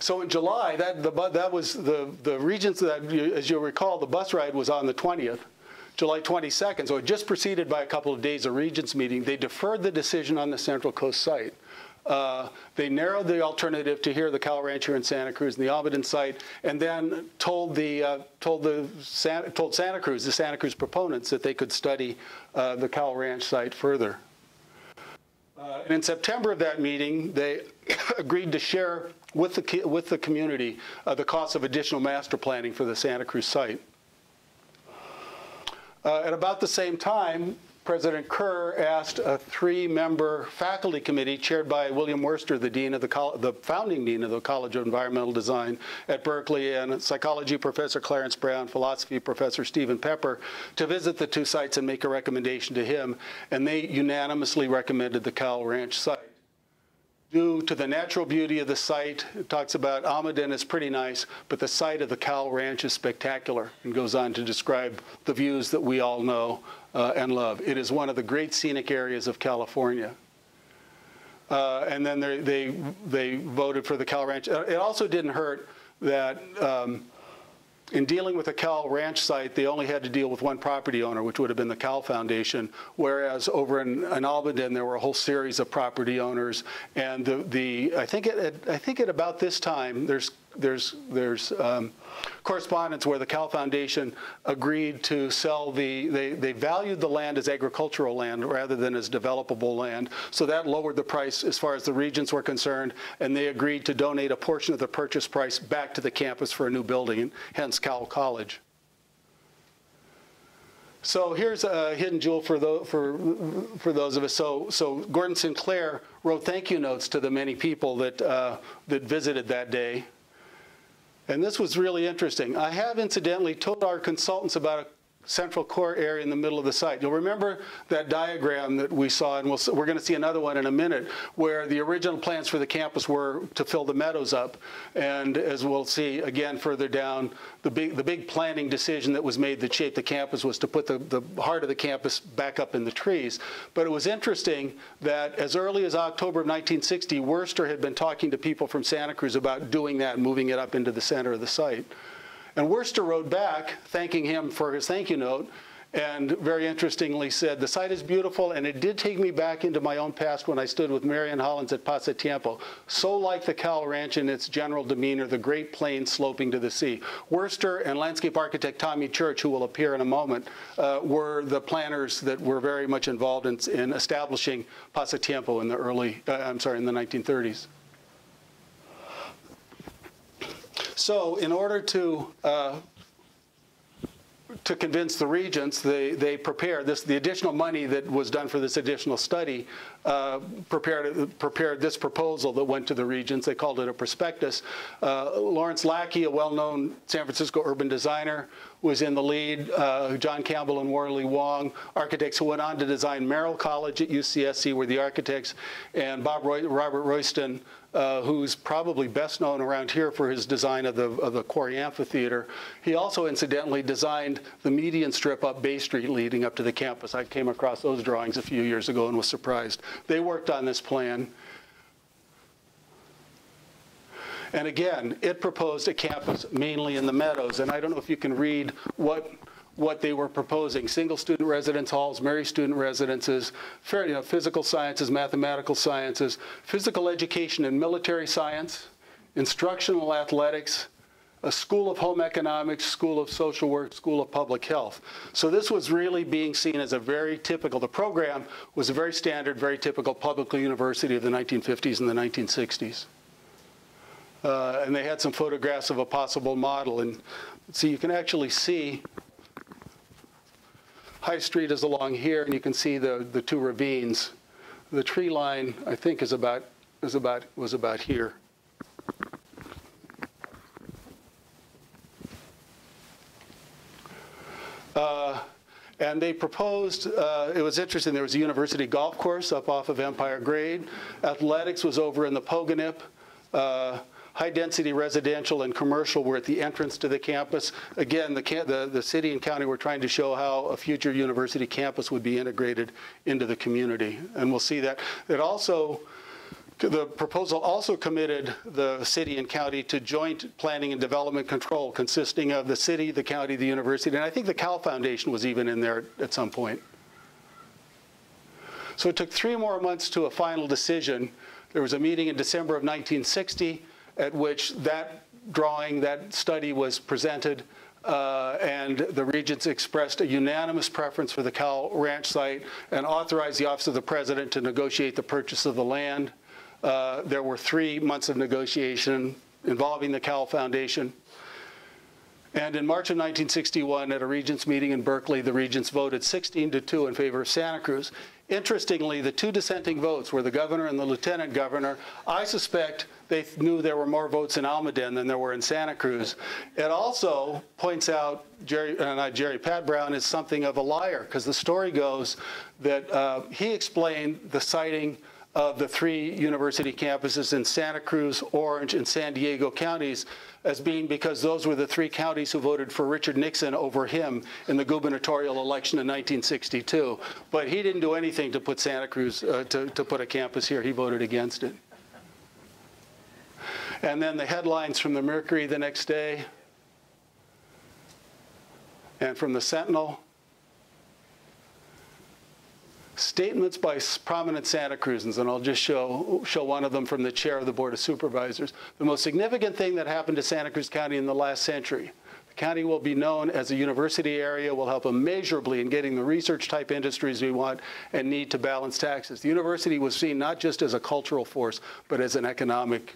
So in July, as you'll recall, the bus ride was on the 20th. July 22nd, so it just preceded by a couple of days a Regents meeting. They deferred the decision on the Central Coast site. They narrowed the alternative to here, the Cowell Ranch here in Santa Cruz and the Almaden site, and then told the Santa Cruz proponents that they could study the Cowell Ranch site further. And in September of that meeting, they agreed to share with the community the cost of additional master planning for the Santa Cruz site. At about the same time, President Kerr asked a three-member faculty committee chaired by William Worcester, the founding dean of the College of Environmental Design at Berkeley, and psychology professor Clarence Brown, philosophy professor Stephen Pepper, to visit the two sites and make a recommendation to him. And they unanimously recommended the Cowell Ranch site. Due to the natural beauty of the site, it talks about Almaden is pretty nice, but the site of the Cowell Ranch is spectacular, and goes on to describe the views that we all know and love. It is one of the great scenic areas of California. And then they voted for the Cowell Ranch. It also didn't hurt that in dealing with the Cowell Ranch site, they only had to deal with one property owner, which would have been the Cowell Foundation, whereas over in Almaden, there were a whole series of property owners. And I think at about this time, there's correspondence where the Cowell Foundation agreed to sell they valued the land as agricultural land rather than as developable land. So that lowered the price as far as the Regents were concerned, and they agreed to donate a portion of the purchase price back to the campus for a new building, and hence Cowell College. So here's a hidden jewel for those of us. So Gordon Sinclair wrote thank you notes to the many people that, that visited that day. And this was really interesting. I have incidentally told our consultants about a central core area in the middle of the site. You'll remember that diagram that we saw, and we're going to see another one in a minute, where the original plans for the campus were to fill the meadows up. And as we'll see again further down, the big planning decision that was made that shaped the campus was to put the heart of the campus back up in the trees. But it was interesting that as early as October of 1960, Worcester had been talking to people from Santa Cruz about doing that, moving it up into the center of the site. And Worcester wrote back, thanking him for his thank you note, and very interestingly said, "The site is beautiful, and it did take me back into my own past when I stood with Marion Hollins at Pasatiempo. So like the Cowell Ranch in its general demeanor, the great plain sloping to the sea." Worcester and landscape architect Tommy Church, who will appear in a moment, were the planners that were very much involved in establishing Pasatiempo in the early 1930s. So in order to convince the Regents, they prepared this. The additional money that was done for this additional study prepared this proposal that went to the Regents. They called it a prospectus. Lawrence Lackey, a well-known San Francisco urban designer, was in the lead. John Campbell and Worley Wong, architects who went on to design Merrill College at UCSC, were the architects, and Robert Royston, who's probably best known around here for his design of the Quarry Amphitheater. He also incidentally designed the median strip up Bay Street leading up to the campus. I came across those drawings a few years ago and was surprised. They worked on this plan. And again, it proposed a campus mainly in the meadows. And I don't know if you can read what they were proposing: single student residence halls, married student residences, physical sciences, mathematical sciences, physical education and military science, instructional athletics, a school of home economics, school of social work, school of public health. So this was really being seen as a very typical, the program was a very standard, very typical public university of the 1950s and the 1960s. and they had some photographs of a possible model. And so you can actually see High Street is along here, and you can see the two ravines. The tree line, I think, was about here. And they proposed, it was interesting, there was a university golf course up off of Empire Grade. Athletics was over in the Pogonip. High-density residential and commercial were at the entrance to the campus. Again, the city and county were trying to show how a future university campus would be integrated into the community, and we'll see that. It also, the proposal also committed the city and county to joint planning and development control, consisting of the city, the county, the university, and I think the Cal Foundation was even in there at some point. So it took 3 more months to a final decision. There was a meeting in December of 1960. At which that drawing, that study was presented, and the regents expressed a unanimous preference for the Cowell Ranch site and authorized the Office of the President to negotiate the purchase of the land. There were 3 months of negotiation involving the Cowell Foundation. And in March of 1961, at a regents meeting in Berkeley, the regents voted 16-2 in favor of Santa Cruz. Interestingly, the 2 dissenting votes were the governor and the lieutenant governor. I suspect they knew there were more votes in Almaden than there were in Santa Cruz. It also points out, Jerry Pat Brown is something of a liar, because the story goes that he explained the siting of the 3 university campuses in Santa Cruz, Orange, and San Diego counties as being because those were the 3 counties who voted for Richard Nixon over him in the gubernatorial election in 1962. But he didn't do anything to put Santa Cruz, to put a campus here. He voted against it. And then the headlines from the Mercury the next day and from the Sentinel. Statements by prominent Santa Cruzans, and I'll just show one of them from the chair of the Board of Supervisors. The most significant thing that happened to Santa Cruz County in the last century. The county will be known as a university area, will help immeasurably in getting the research-type industries we want and need to balance taxes. The university was seen not just as a cultural force, but as an economic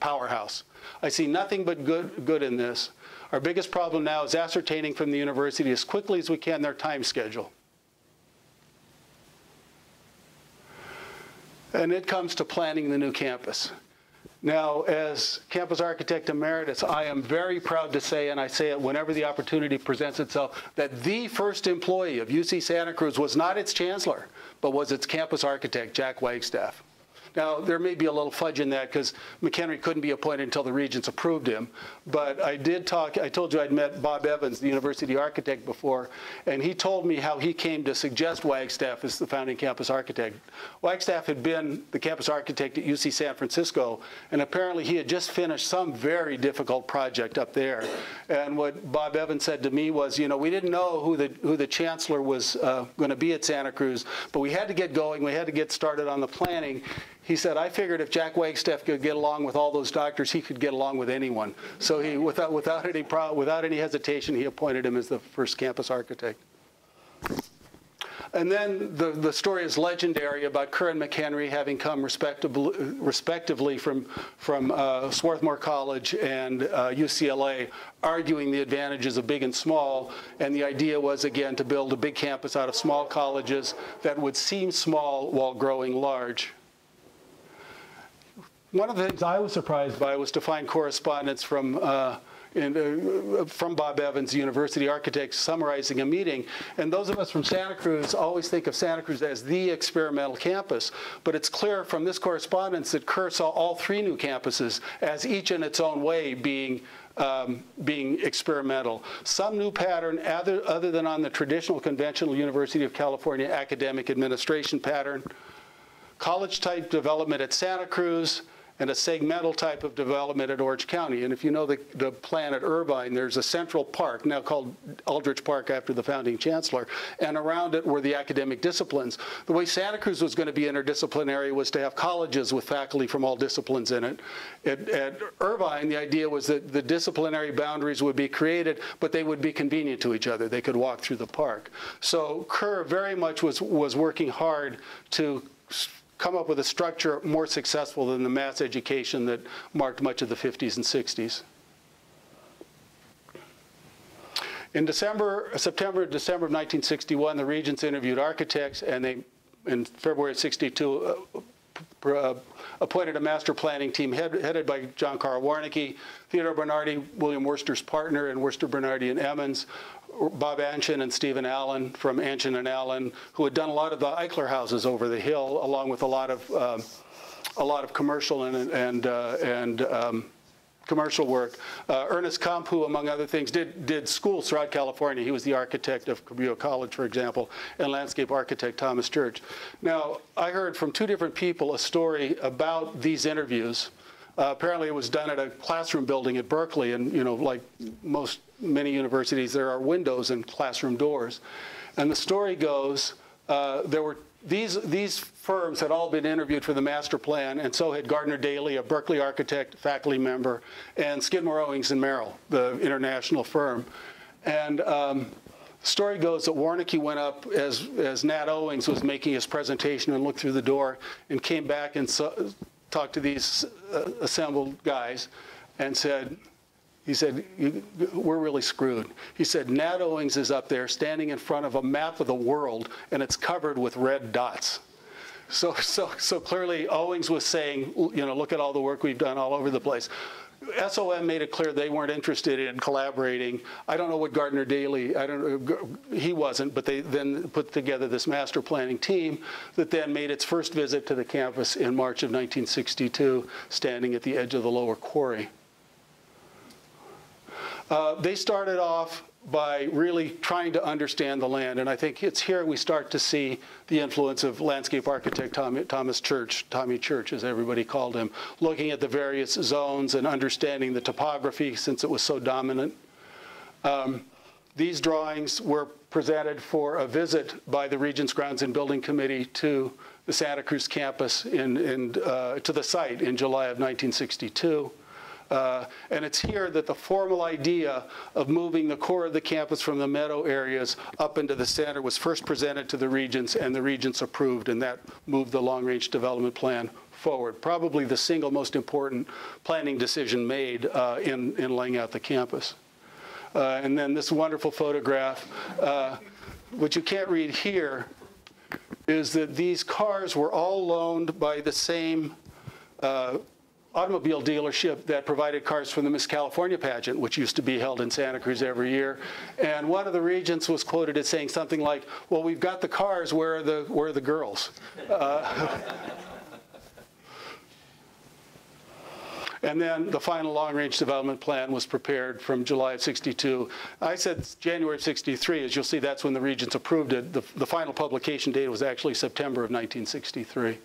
powerhouse. I see nothing but good in this. Our biggest problem now is ascertaining from the university as quickly as we can their time schedule. And it comes to planning the new campus. Now, as campus architect emeritus, I am very proud to say, and I say it whenever the opportunity presents itself, that the first employee of UC Santa Cruz was not its chancellor, but was its campus architect, Jack Wagstaff. Now, there may be a little fudge in that because McHenry couldn't be appointed until the regents approved him. But I did talk, I told you I'd met Bob Evans, the university architect, before, and he told me how he came to suggest Wagstaff as the founding campus architect. Wagstaff had been the campus architect at UC San Francisco, and apparently he had just finished some very difficult project up there. And what Bob Evans said to me was, you know, we didn't know who the chancellor was going to be at Santa Cruz, but we had to get going, we had to get started on the planning. He said, I figured if Jack Wagstaff could get along with all those doctors, he could get along with anyone. So he, without any hesitation, he appointed him as the first campus architect. And then the story is legendary about Kerr and McHenry having come respectively from Swarthmore College and UCLA, arguing the advantages of big and small. And the idea was, again, to build a big campus out of small colleges that would seem small while growing large. One of the things I was surprised by was to find correspondence from Bob Evans, the university architect, summarizing a meeting. And those of us from Santa Cruz always think of Santa Cruz as the experimental campus. But it's clear from this correspondence that Kerr saw all 3 new campuses as each in its own way being experimental. Some new pattern other than on the traditional conventional University of California academic administration pattern. College-type development at Santa Cruz, and a segmental type of development at Orange County. And if you know the plan at Irvine, there's a central park, now called Aldrich Park after the founding chancellor, and around it were the academic disciplines. The way Santa Cruz was going to be interdisciplinary was to have colleges with faculty from all disciplines in it. At Irvine, the idea was that the disciplinary boundaries would be created, but they would be convenient to each other. They could walk through the park. So Kerr very much was working hard to come up with a structure more successful than the mass education that marked much of the 50s and 60s. In September of 1961, the Regents interviewed architects, and they, in February of 62, appointed a master planning team headed by John Carl Warnecke, Theodore Bernardi, William Worcester's partner, and Worcester, Bernardi, and Emmons, Bob Anshin and Stephen Allen from Anshin and Allen, who had done a lot of the Eichler houses over the hill, along with a lot of commercial and commercial work. Ernest Kump, who among other things did schools throughout California. He was the architect of Cabrillo College, for example, and landscape architect Thomas Church. Now, I heard from two different people a story about these interviews. Apparently it was done at a classroom building at Berkeley, and you know, like many universities, there are windows and classroom doors. And the story goes, there were these firms had all been interviewed for the master plan, and so had Gardner Daley, a Berkeley architect, faculty member, and Skidmore Owings and Merrill, the international firm. And the story goes that Warnecke went up as Nat Owings was making his presentation and looked through the door and came back and talked to these assembled guys and said, he said, we're really screwed. He said, Nat Owings is up there standing in front of a map of the world, and it's covered with red dots. So clearly Owings was saying, you know, look at all the work we've done all over the place. SOM made it clear they weren't interested in collaborating. I don't know what Gardner Daley, he wasn't, but they then put together this master planning team that then made its first visit to the campus in March of 1962, standing at the edge of the lower quarry. They started off by really trying to understand the land, and I think it's here we start to see the influence of landscape architect Tommy Church, as everybody called him, looking at the various zones and understanding the topography since it was so dominant. These drawings were presented for a visit by the Regents Grounds and Building Committee to the Santa Cruz campus to the site in July of 1962. And it's here that the formal idea of moving the core of the campus from the meadow areas up into the center was first presented to the Regents, and the Regents approved, and that moved the long-range development plan forward. Probably the single most important planning decision made in laying out the campus. And then this wonderful photograph, which you can't read here, is that these cars were all loaned by the same automobile dealership that provided cars for the Miss California pageant, which used to be held in Santa Cruz every year. And one of the Regents was quoted as saying something like, well, we've got the cars, where are the girls? And then the final long-range development plan was prepared from July of 62. I said January of 63. As you'll see, that's when the Regents approved it. The final publication date was actually September of 1963.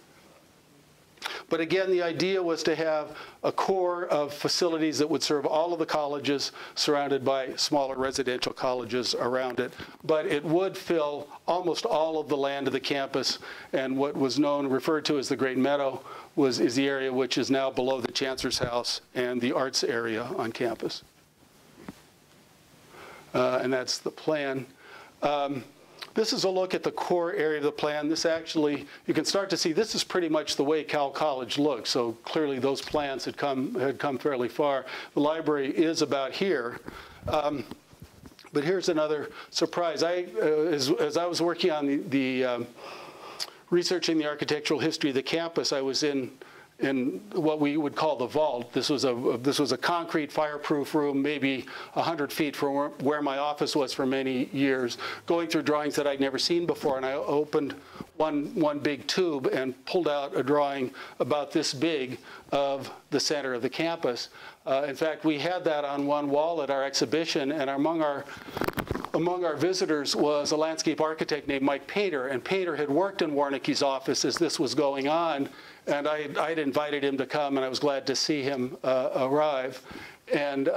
But again, the idea was to have a core of facilities that would serve all of the colleges, surrounded by smaller residential colleges around it. But it would fill almost all of the land of the campus, and what was referred to as the Great Meadow, is the area which is now below the Chancellor's House and the arts area on campus. And that's the plan. This is a look at the core area of the plan. This actually, you can start to see, this is pretty much the way Cal College looked. So clearly those plans had come fairly far. The library is about here. But here's another surprise. As I was working on researching the architectural history of the campus, I was in what we would call the vault. This was a concrete fireproof room, maybe 100 feet from where my office was for many years, going through drawings that I'd never seen before. And I opened one big tube and pulled out a drawing about this big of the center of the campus. In fact, we had that on one wall at our exhibition, and among our visitors was a landscape architect named Mike Pater, and Pater had worked in Warnecke's office as this was going on, and I'd invited him to come, and I was glad to see him arrive. And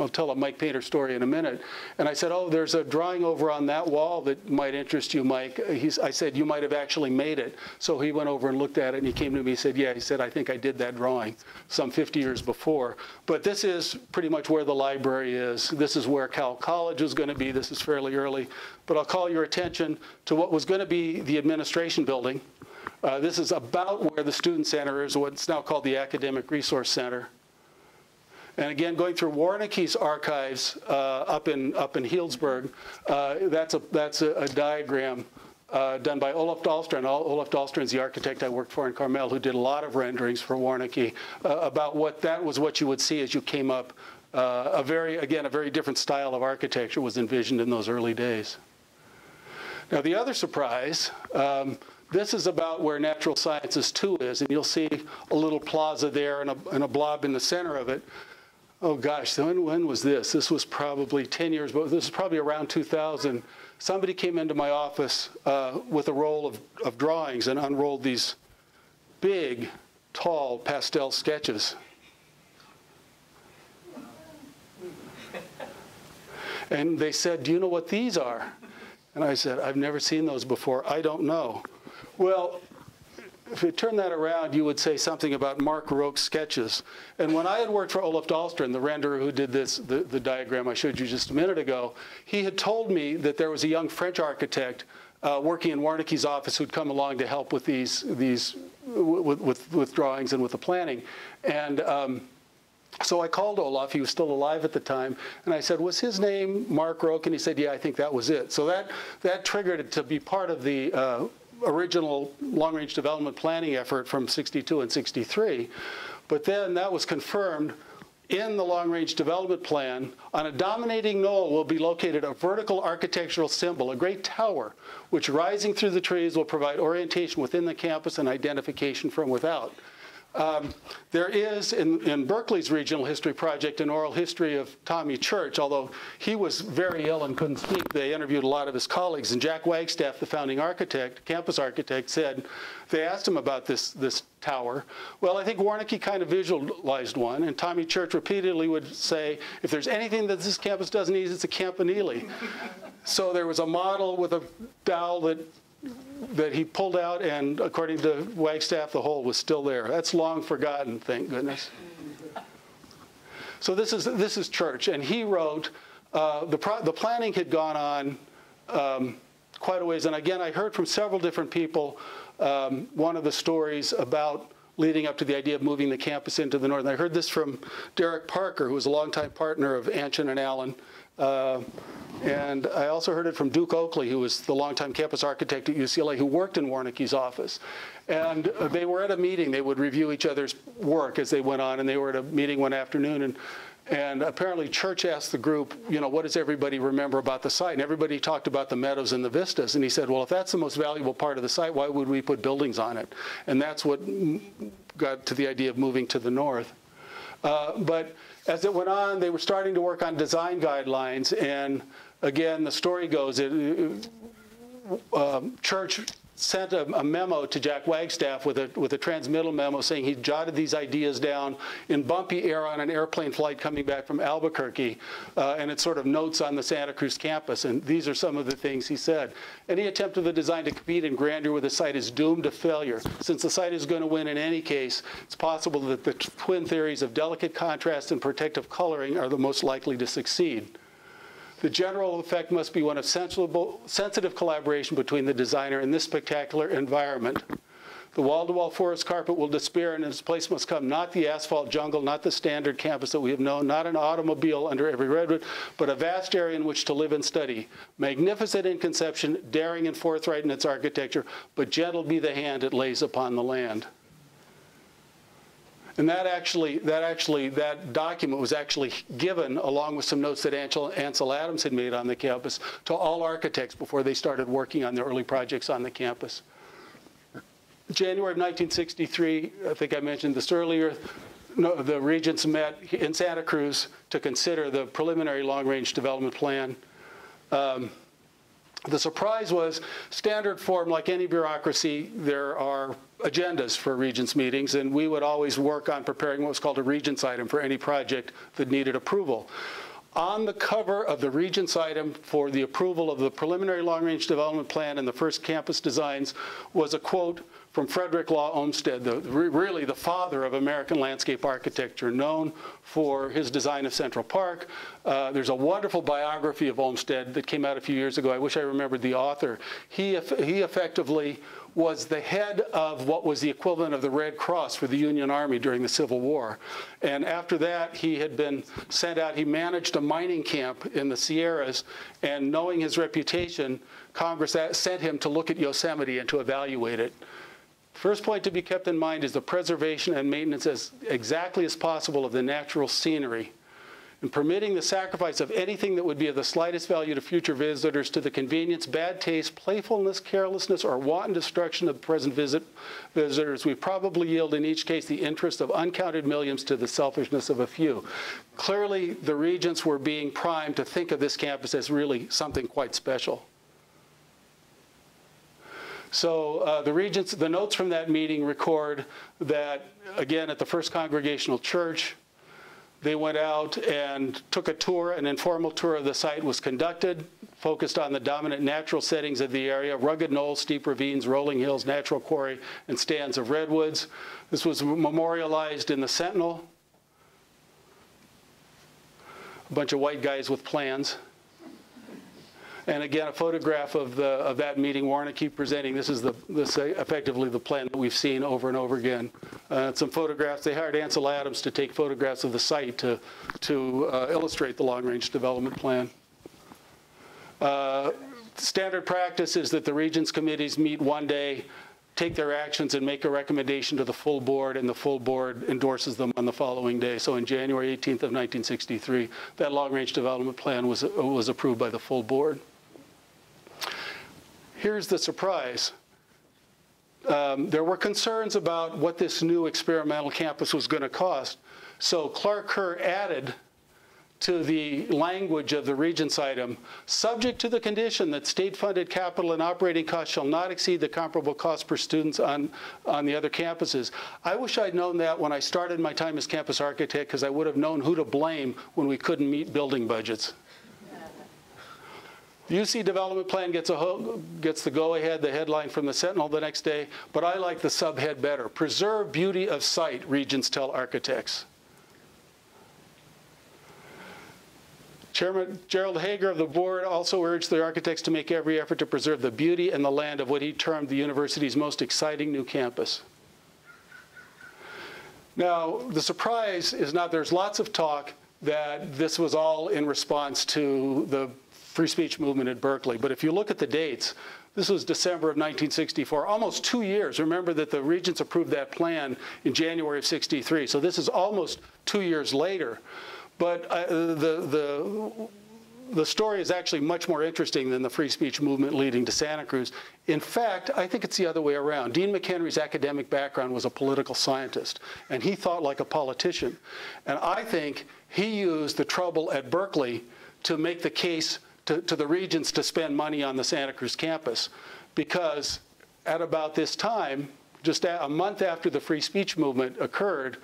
I'll tell a Mike Pater story in a minute. And I said, oh, there's a drawing over on that wall that might interest you, Mike. I said, you might have actually made it. So he went over and looked at it, and he came to me and said, yeah, he said, I think I did that drawing some 50 years before. But this is pretty much where the library is. This is where Cal College is going to be. This is fairly early. But I'll call your attention to what was going to be the administration building. This is about where the Student Center is, what's now called the Academic Resource Center. And again, going through Warnecke's archives up in Healdsburg, that's a diagram done by Olaf Dahlstrand. Olaf Dahlstrand is the architect I worked for in Carmel, who did a lot of renderings for Warnecke about what that was. What you would see as you came up, a very different style of architecture was envisioned in those early days. Now, the other surprise. This is about where Natural Sciences 2 is, and you'll see a little plaza there and a blob in the center of it. Oh gosh, when was this? This was probably 10 years, but this was probably around 2000. Somebody came into my office with a roll of drawings and unrolled these big, tall pastel sketches. And they said, "Do you know what these are?" And I said, "I've never seen those before. I don't know." Well, if you turn that around, you would say something about Mark Roke's sketches. And when I had worked for Olaf Dahlstrand, the renderer who did this, the diagram I showed you just a minute ago, he had told me that there was a young French architect working in Warnecke's office who'd come along to help with these drawings and with the planning. And so I called Olaf. He was still alive at the time. And I said, "Was his name Mark Roke?" And he said, "Yeah, I think that was it." So that triggered it to be part of the original long-range development planning effort from 62 and 63. But then that was confirmed in the long-range development plan. On a dominating knoll will be located a vertical architectural symbol, a great tower, which rising through the trees will provide orientation within the campus and identification from without. There is, in Berkeley's Regional History Project, an oral history of Tommy Church, although he was very ill and couldn't speak. They interviewed a lot of his colleagues, and Jack Wagstaff, the founding architect, campus architect, said, they asked him about this tower. Well, I think Warnecke kind of visualized one, and Tommy Church repeatedly would say, if there's anything that this campus doesn't need, it's a campanile. So there was a model with a dowel that he pulled out, and according to Wagstaff, the hole was still there. That's long forgotten, thank goodness. So this is Church, and he wrote, the planning had gone on quite a ways. And again, I heard from several different people one of the stories about leading up to the idea of moving the campus into the north. And I heard this from Derek Parker, who was a longtime partner of Anshin and Allen. And I also heard it from Duke Oakley, who was the longtime campus architect at UCLA, who worked in Warnecke's office. And they were at a meeting. They would review each other's work as they went on. And they were at a meeting one afternoon. And apparently Church asked the group, you know, what does everybody remember about the site? And everybody talked about the meadows and the vistas. And he said, well, if that's the most valuable part of the site, why would we put buildings on it? And that's what got to the idea of moving to the north. But as it went on, they were starting to work on design guidelines. And again, the story goes, Church sent a memo to Jack Wagstaff with a transmittal memo saying he jotted these ideas down in bumpy air on an airplane flight coming back from Albuquerque. And it's sort of notes on the Santa Cruz campus. And these are some of the things he said. Any attempt of the design to compete in grandeur with the site is doomed to failure. Since the site is going to win in any case, it's possible that the twin theories of delicate contrast and protective coloring are the most likely to succeed. The general effect must be one of sensitive collaboration between the designer and this spectacular environment. The wall-to-wall forest carpet will despair, and in its place must come not the asphalt jungle, not the standard campus that we have known, not an automobile under every redwood, but a vast area in which to live and study. Magnificent in conception, daring and forthright in its architecture, but gentle be the hand it lays upon the land. And that document was actually given, along with some notes that Ansel Adams had made on the campus, to all architects before they started working on their early projects on the campus. January of 1963, I think I mentioned this earlier, the regents met in Santa Cruz to consider the preliminary long-range development plan. The surprise was, standard form, like any bureaucracy, there are agendas for Regents meetings, and we would always work on preparing what was called a Regents item for any project that needed approval. On the cover of the Regents item for the approval of the preliminary long-range development plan and the first campus designs was a quote from Frederick Law Olmsted, really the father of American landscape architecture, known for his design of Central Park. There's a wonderful biography of Olmsted that came out a few years ago. I wish I remembered the author. He effectively was the head of what was the equivalent of the Red Cross for the Union Army during the Civil War. And after that, he had been sent out. He managed a mining camp in the Sierras, and knowing his reputation, Congress sent him to look at Yosemite and to evaluate it. First point to be kept in mind is the preservation and maintenance as exactly as possible of the natural scenery, and permitting the sacrifice of anything that would be of the slightest value to future visitors to the convenience, bad taste, playfulness, carelessness, or wanton destruction of present visitors, we probably yield in each case the interest of uncounted millions to the selfishness of a few. Clearly, the regents were being primed to think of this campus as really something quite special. So the regents, the notes from that meeting record that, again, at the First Congregational Church, they went out and took a tour. An informal tour of the site was conducted, focused on the dominant natural settings of the area: rugged knolls, steep ravines, rolling hills, natural quarry, and stands of redwoods. This was memorialized in the Sentinel. A bunch of white guys with plans. And again, a photograph of that meeting, Warnecke presenting. This is effectively the plan that we've seen over and over again. Some photographs. They hired Ansel Adams to take photographs of the site to illustrate the long-range development plan. Standard practice is that the Regents Committees meet one day, take their actions, and make a recommendation to the full board, and the full board endorses them on the following day. So on January 18th of 1963, that long-range development plan was approved by the full board. Here's the surprise. There were concerns about what this new experimental campus was going to cost. So Clark Kerr added to the language of the Regents item, subject to the condition that state-funded capital and operating costs shall not exceed the comparable cost per students on the other campuses. I wish I'd known that when I started my time as campus architect, because I would have known who to blame when we couldn't meet building budgets. The UC development plan gets the go-ahead, the headline from the Sentinel the next day, but I like the subhead better. Preserve beauty of site, Regents tell architects. Chairman Gerald Hager of the board also urged the architects to make every effort to preserve the beauty and the land of what he termed the university's most exciting new campus. Now, the surprise is not there's lots of talk that this was all in response to the free speech movement at Berkeley. But if you look at the dates, this was December of 1964, almost 2 years. Remember that the Regents approved that plan in January of 63. So this is almost 2 years later. But the story is actually much more interesting than the free speech movement leading to Santa Cruz. In fact, I think it's the other way around. Dean McHenry's academic background was a political scientist, and he thought like a politician. And I think he used the trouble at Berkeley to make the case to the Regents to spend money on the Santa Cruz campus, because at about this time, just a month after the free speech movement occurred,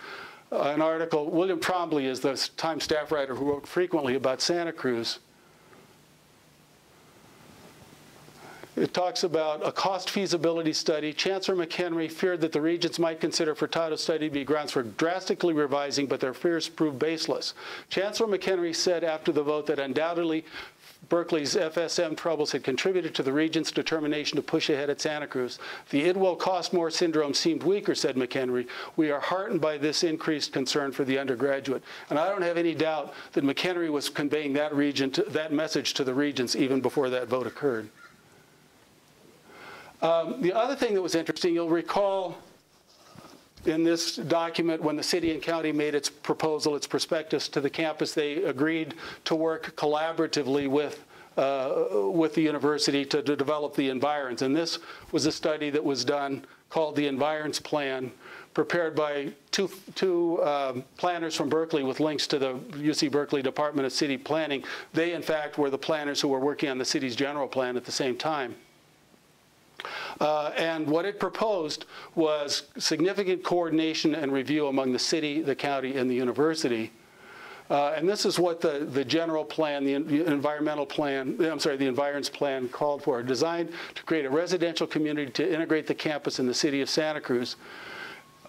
an article, William Trombley is the Times staff writer who wrote frequently about Santa Cruz. It talks about a cost feasibility study. Chancellor McHenry feared that the Regents might consider Furtado's study to be grounds for drastically revising, but their fears proved baseless. Chancellor McHenry said after the vote that undoubtedly Berkeley's FSM troubles had contributed to the Regents' determination to push ahead at Santa Cruz. The "it will cost more" syndrome seemed weaker, said McHenry. We are heartened by this increased concern for the undergraduate. And I don't have any doubt that McHenry was conveying that message to the Regents even before that vote occurred. The other thing that was interesting, you'll recall in this document, when the city and county made its proposal, its prospectus to the campus, they agreed to work collaboratively with the university to develop the environs. And this was a study that was done called the Environs Plan, prepared by two planners from Berkeley with links to the UC Berkeley Department of City Planning. They, in fact, were the planners who were working on the city's general plan at the same time. And what it proposed was significant coordination and review among the city, the county, and the university. And this is what the general plan, the Environs Plan called for, designed to create a residential community to integrate the campus in the city of Santa Cruz.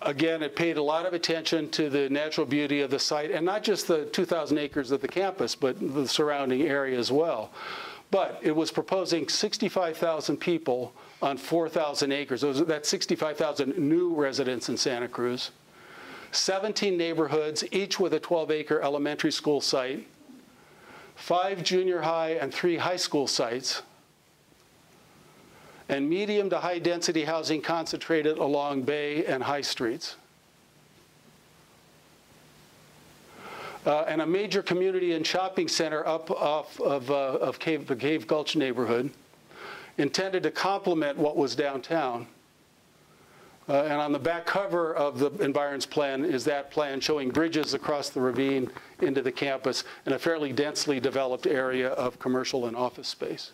Again, it paid a lot of attention to the natural beauty of the site, and not just the 2,000 acres of the campus, but the surrounding area as well. But it was proposing 65,000 people on 4,000 acres. That's 65,000 new residents in Santa Cruz. 17 neighborhoods, each with a 12-acre elementary school site, 5 junior high and 3 high school sites, and medium to high density housing concentrated along Bay and High Streets. And a major community and shopping center up off of the Cave Gulch neighborhood, intended to complement what was downtown. And on the back cover of the Environs Plan is that plan showing bridges across the ravine into the campus in a fairly densely developed area of commercial and office space.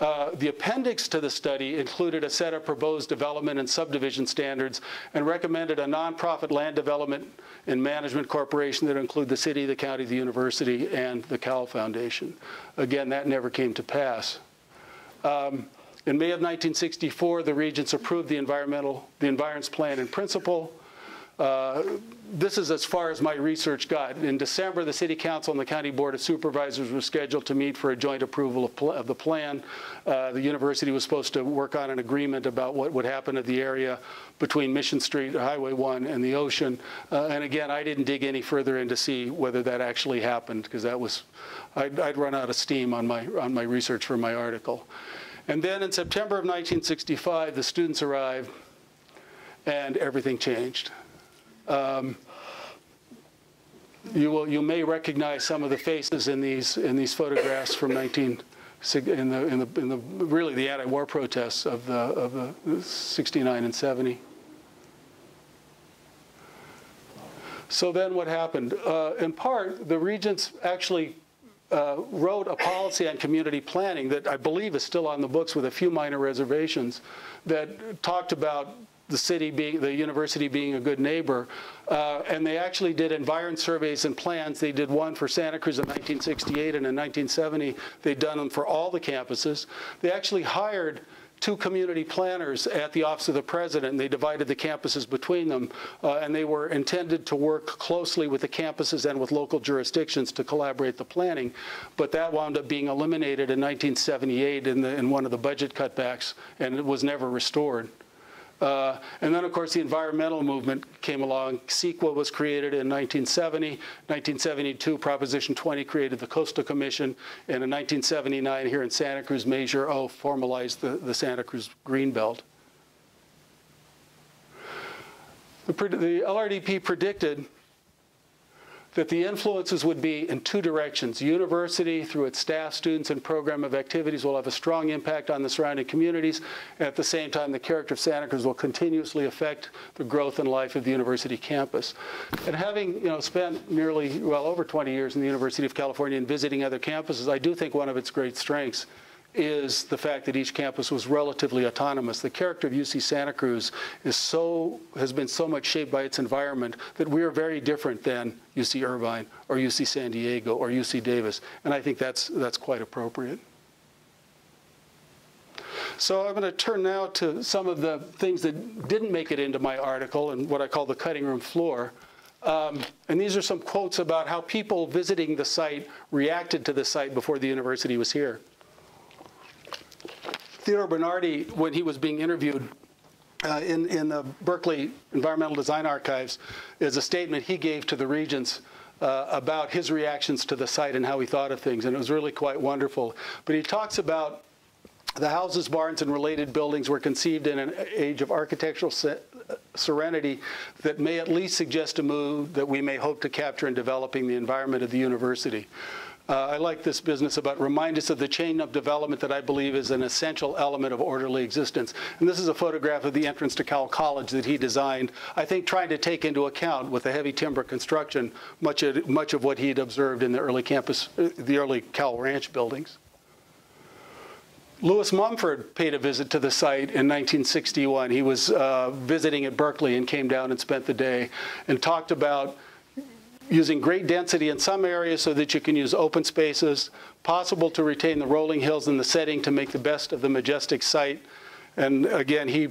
The appendix to the study included a set of proposed development and subdivision standards and recommended a nonprofit land development and management corporation that include the city, the county, the university, and the Cowell Foundation. Again, that never came to pass. In May of 1964, the Regents approved the Environs Plan in principle. This is as far as my research got. In December, the City Council and the County Board of Supervisors were scheduled to meet for a joint approval of the plan. The university was supposed to work on an agreement about what would happen to the area between Mission Street, Highway 1, and the ocean. And again, I didn't dig any further in to see whether that actually happened, because that was, I'd run out of steam on my research for my article. And then in September of 1965, the students arrived, and everything changed. You may recognize some of the faces in these photographs from really the anti-war protests of the 69 and 70. So then what happened? In part, the Regents actually wrote a policy on community planning that I believe is still on the books with a few minor reservations, that talked about the city being, the university being a good neighbor. And they actually did environ surveys and plans. They did one for Santa Cruz in 1968, and in 1970, they'd done them for all the campuses. They actually hired 2 community planners at the Office of the President, and they divided the campuses between them. And they were intended to work closely with the campuses and with local jurisdictions to collaborate the planning. But that wound up being eliminated in 1978 in one of the budget cutbacks, and it was never restored. And then, of course, the environmental movement came along. CEQA was created in 1970. 1972, Proposition 20 created the Coastal Commission. And in 1979, here in Santa Cruz, Measure O formalized the Santa Cruz Greenbelt. The LRDP predicted that the influences would be in 2 directions. The university, through its staff, students, and program of activities, will have a strong impact on the surrounding communities. At the same time, the character of Santa Cruz will continuously affect the growth and life of the university campus. And having spent nearly, well, over 20 years in the University of California and visiting other campuses, I do think one of its great strengths is the fact that each campus was relatively autonomous. The character of UC Santa Cruz has been so much shaped by its environment that we are very different than UC Irvine or UC San Diego or UC Davis, and I think that's quite appropriate. So I'm going to turn now to some of the things that didn't make it into my article and what I call the cutting room floor. And these are some quotes about how people visiting the site reacted to the site before the university was here. Theodore Bernardi, when he was being interviewed in the Berkeley Environmental Design Archives, is a statement he gave to the Regents about his reactions to the site and how he thought of things, and it was really quite wonderful. But he talks about the houses, barns, and related buildings were conceived in an age of architectural serenity that may at least suggest a mood that we may hope to capture in developing the environment of the university. I like this business about remind us of the chain of development that I believe is an essential element of orderly existence. And this is a photograph of the entrance to Cowell College that he designed, I think trying to take into account, with the heavy timber construction, much of what he had observed in the early campus, the early Cowell Ranch buildings. Lewis Mumford paid a visit to the site in 1961. He was visiting at Berkeley and came down and spent the day and talked about using great density in some areas so that you can use open spaces, possible to retain the rolling hills in the setting to make the best of the majestic site. And again, he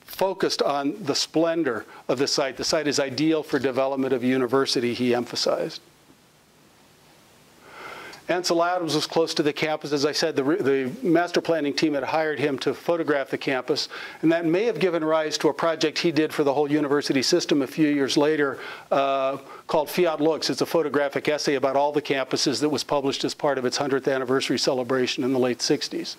focused on the splendor of the site. The site is ideal for development of university, he emphasized. Ansel Adams was close to the campus. As I said, the master planning team had hired him to photograph the campus, and that may have given rise to a project he did for the whole university system a few years later called Fiat Lux. It's a photographic essay about all the campuses that was published as part of its 100th anniversary celebration in the late 60s.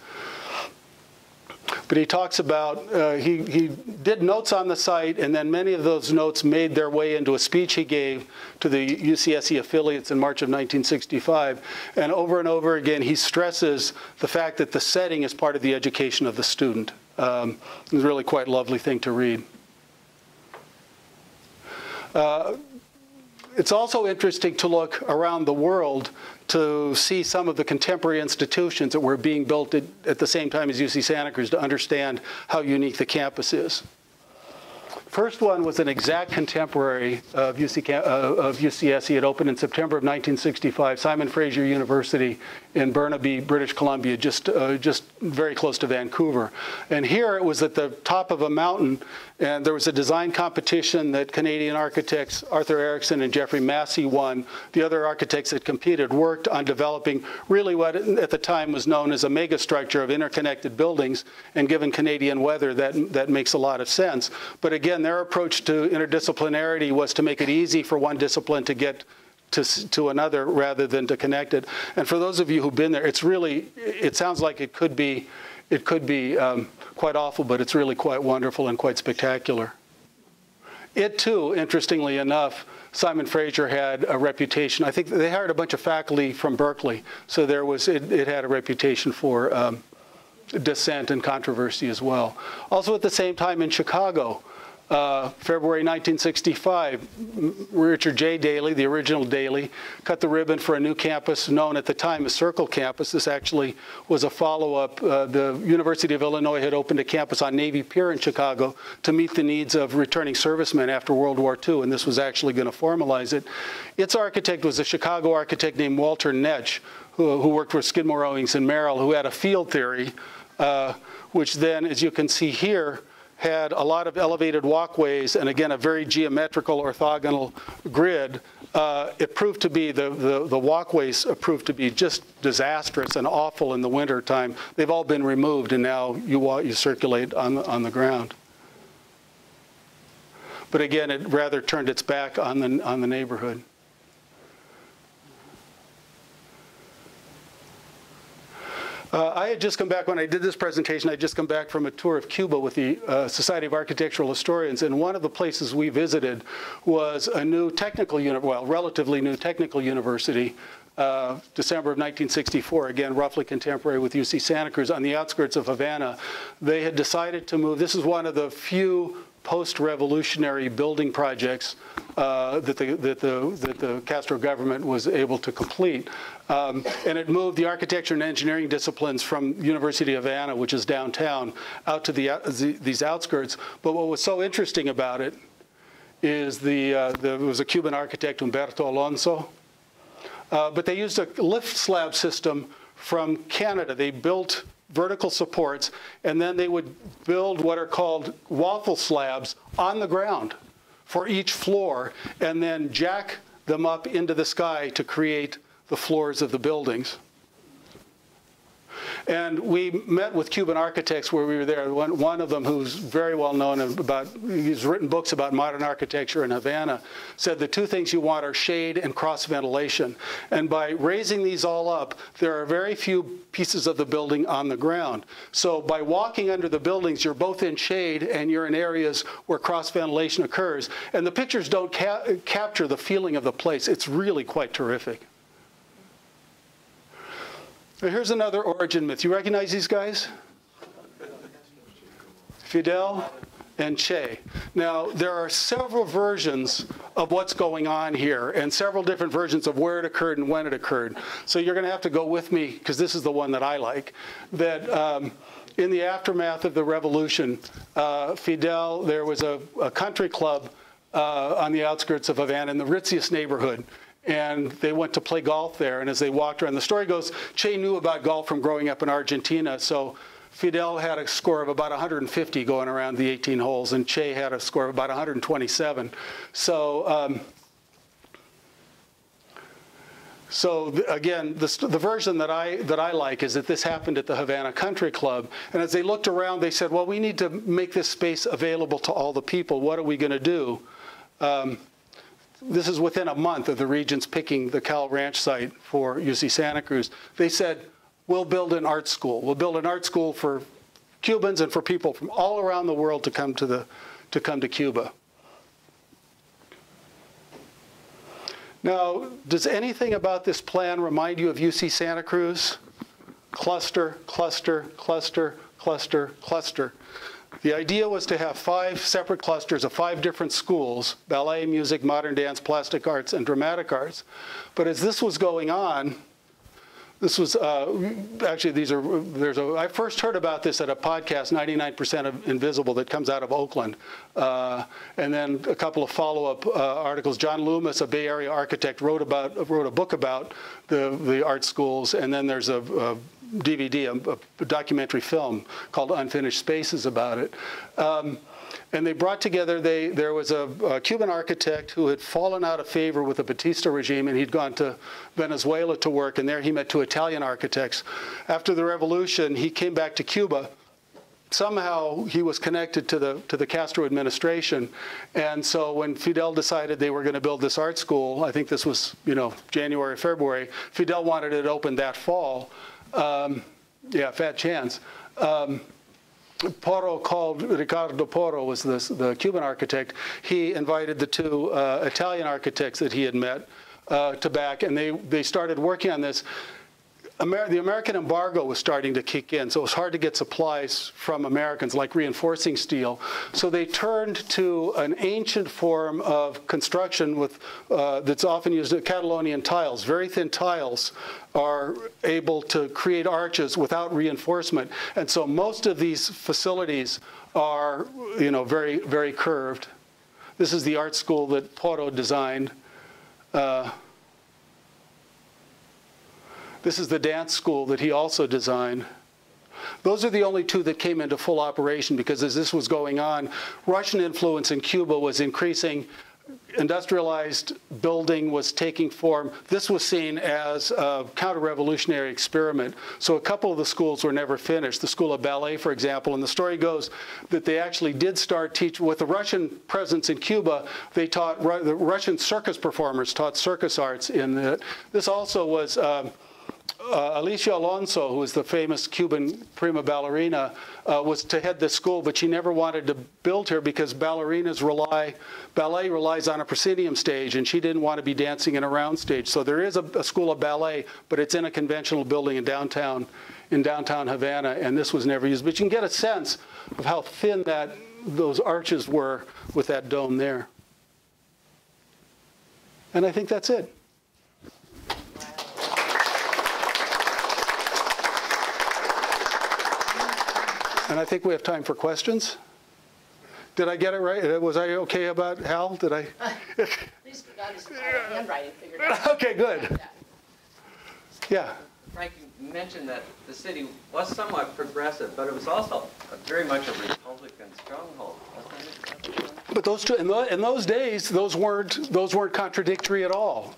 But he talks about, he did notes on the site, and then many of those notes made their way into a speech he gave to the UCSC affiliates in March of 1965. And over again, he stresses the fact that the setting is part of the education of the student. It's really quite a lovely thing to read. It's also interesting to look around the world to see some of the contemporary institutions that were being built at the same time as UC Santa Cruz to understand how unique the campus is. First one was an exact contemporary of UCSC. It opened in September of 1965, Simon Fraser University in Burnaby, British Columbia, just very close to Vancouver. And here it was at the top of a mountain, and there was a design competition that Canadian architects Arthur Erickson and Jeffrey Massey won. The other architects that competed worked on developing really what at the time was known as a megastructure of interconnected buildings, and given Canadian weather, that makes a lot of sense. But again, their approach to interdisciplinarity was to make it easy for one discipline to get to another rather than to connect it. And for those of you who've been there, it's really, it sounds like it could be quite awful, but it's really quite wonderful and quite spectacular. It too, interestingly enough, Simon Fraser had a reputation. I think they hired a bunch of faculty from Berkeley, so there was, it had a reputation for dissent and controversy as well. Also at the same time in Chicago, February 1965, Richard J. Daley, the original Daley, cut the ribbon for a new campus known at the time as Circle Campus. This actually was a follow-up. The University of Illinois had opened a campus on Navy Pier in Chicago to meet the needs of returning servicemen after World War II, and this was actually going to formalize it. Its architect was a Chicago architect named Walter Netsch, who worked with Skidmore, Owings and Merrill, who had a field theory, which then, as you can see here, had a lot of elevated walkways and, again, a very geometrical orthogonal grid. It proved to be, the walkways proved to be just disastrous and awful in the winter time. They've all been removed, and now you circulate on the ground. But again, it rather turned its back on the neighborhood. I had just come back, when I did this presentation, I had just come back from a tour of Cuba with the Society of Architectural Historians, and one of the places we visited was a new technical, relatively new technical university, December of 1964, again, roughly contemporary with UC Santa Cruz, on the outskirts of Havana. They had decided to move, this is one of the few post-revolutionary building projects that the Castro government was able to complete. And it moved the architecture and engineering disciplines from University of Havana, which is downtown, out to these outskirts. But what was so interesting about it is there was a Cuban architect, Humberto Alonso, but they used a lift slab system from Canada. They built vertical supports, and then they would build what are called waffle slabs on the ground for each floor, and then jack them up into the sky to create the floors of the buildings. And we met with Cuban architects where we were there. One of them, who's very well known, he's written books about modern architecture in Havana, said the two things you want are shade and cross-ventilation. And by raising these all up, there are very few pieces of the building on the ground. So by walking under the buildings, you're both in shade and you're in areas where cross-ventilation occurs. And the pictures don't capture the feeling of the place. It's really quite terrific. Here's another origin myth. You recognize these guys? Fidel and Che. Now, there are several versions of what's going on here and several different versions of where it occurred and when it occurred. So you're going to have to go with me, because this is the one that I like, that in the aftermath of the revolution, Fidel, there was a country club on the outskirts of Havana in the ritziest neighborhood. And they went to play golf there. And as they walked around, the story goes, Che knew about golf from growing up in Argentina. So Fidel had a score of about 150 going around the 18 holes, and Che had a score of about 127. So, again, the version that I like is that this happened at the Havana Country Club. And as they looked around, they said, well, we need to make this space available to all the people. What are we going to do? This is within a month of the regents picking the Cowell Ranch site for UC Santa Cruz. They said, we'll build an art school. We'll build an art school for Cubans and for people from all around the world to come to, come to Cuba. Now, does anything about this plan remind you of UC Santa Cruz? Cluster, cluster, cluster, cluster, cluster. The idea was to have 5 separate clusters of 5 different schools, ballet, music, modern dance, plastic arts, and dramatic arts. But as this was going on, this was, actually, these are, I first heard about this at a podcast, 99% Invisible, that comes out of Oakland. And then a couple of follow-up articles. John Loomis, a Bay Area architect, wrote a book about the art schools. And then there's a DVD, a documentary film called Unfinished Spaces about it. And they brought together, there was a Cuban architect who had fallen out of favor with the Batista regime, and he'd gone to Venezuela to work, and there he met 2 Italian architects. After the revolution, he came back to Cuba. Somehow he was connected to the Castro administration, and so when Fidel decided they were going to build this art school, I think this was, you know, January, February, Fidel wanted it open that fall. Yeah, fat chance. Porro called, Ricardo Porro was the Cuban architect. He invited the 2 Italian architects that he had met to back, and they started working on this. The American embargo was starting to kick in, so it was hard to get supplies from Americans, like reinforcing steel. So they turned to an ancient form of construction with, that's often used, Catalonian tiles. Very thin tiles are able to create arches without reinforcement. And so most of these facilities are, you know, very, very curved. This is the art school that Porro designed. This is the dance school that he also designed. Those are the only 2 that came into full operation, because as this was going on, Russian influence in Cuba was increasing. Industrialized building was taking form. This was seen as a counter-revolutionary experiment. So a couple of the schools were never finished. The School of Ballet, for example, and the story goes that they actually did start teaching, with the Russian presence in Cuba, they taught, the Russian circus performers taught circus arts in the, this also was, Alicia Alonso, who is the famous Cuban prima ballerina, was to head this school, but she never wanted to build here because ballerinas ballet relies on a proscenium stage, and she didn't want to be dancing in a round stage. So there is a school of ballet, but it's in a conventional building in downtown Havana, and this was never used. But you can get a sense of how thin that, those arches were with that dome there. And I think that's it. And I think we have time for questions. Did I get it right? Was I okay about Hal? Did I? At least we got his handwriting figured out. Okay, good. Yeah. Frank, you mentioned that the city was somewhat progressive, but it was also very much a Republican stronghold. But those 2, in those days, those weren't contradictory at all.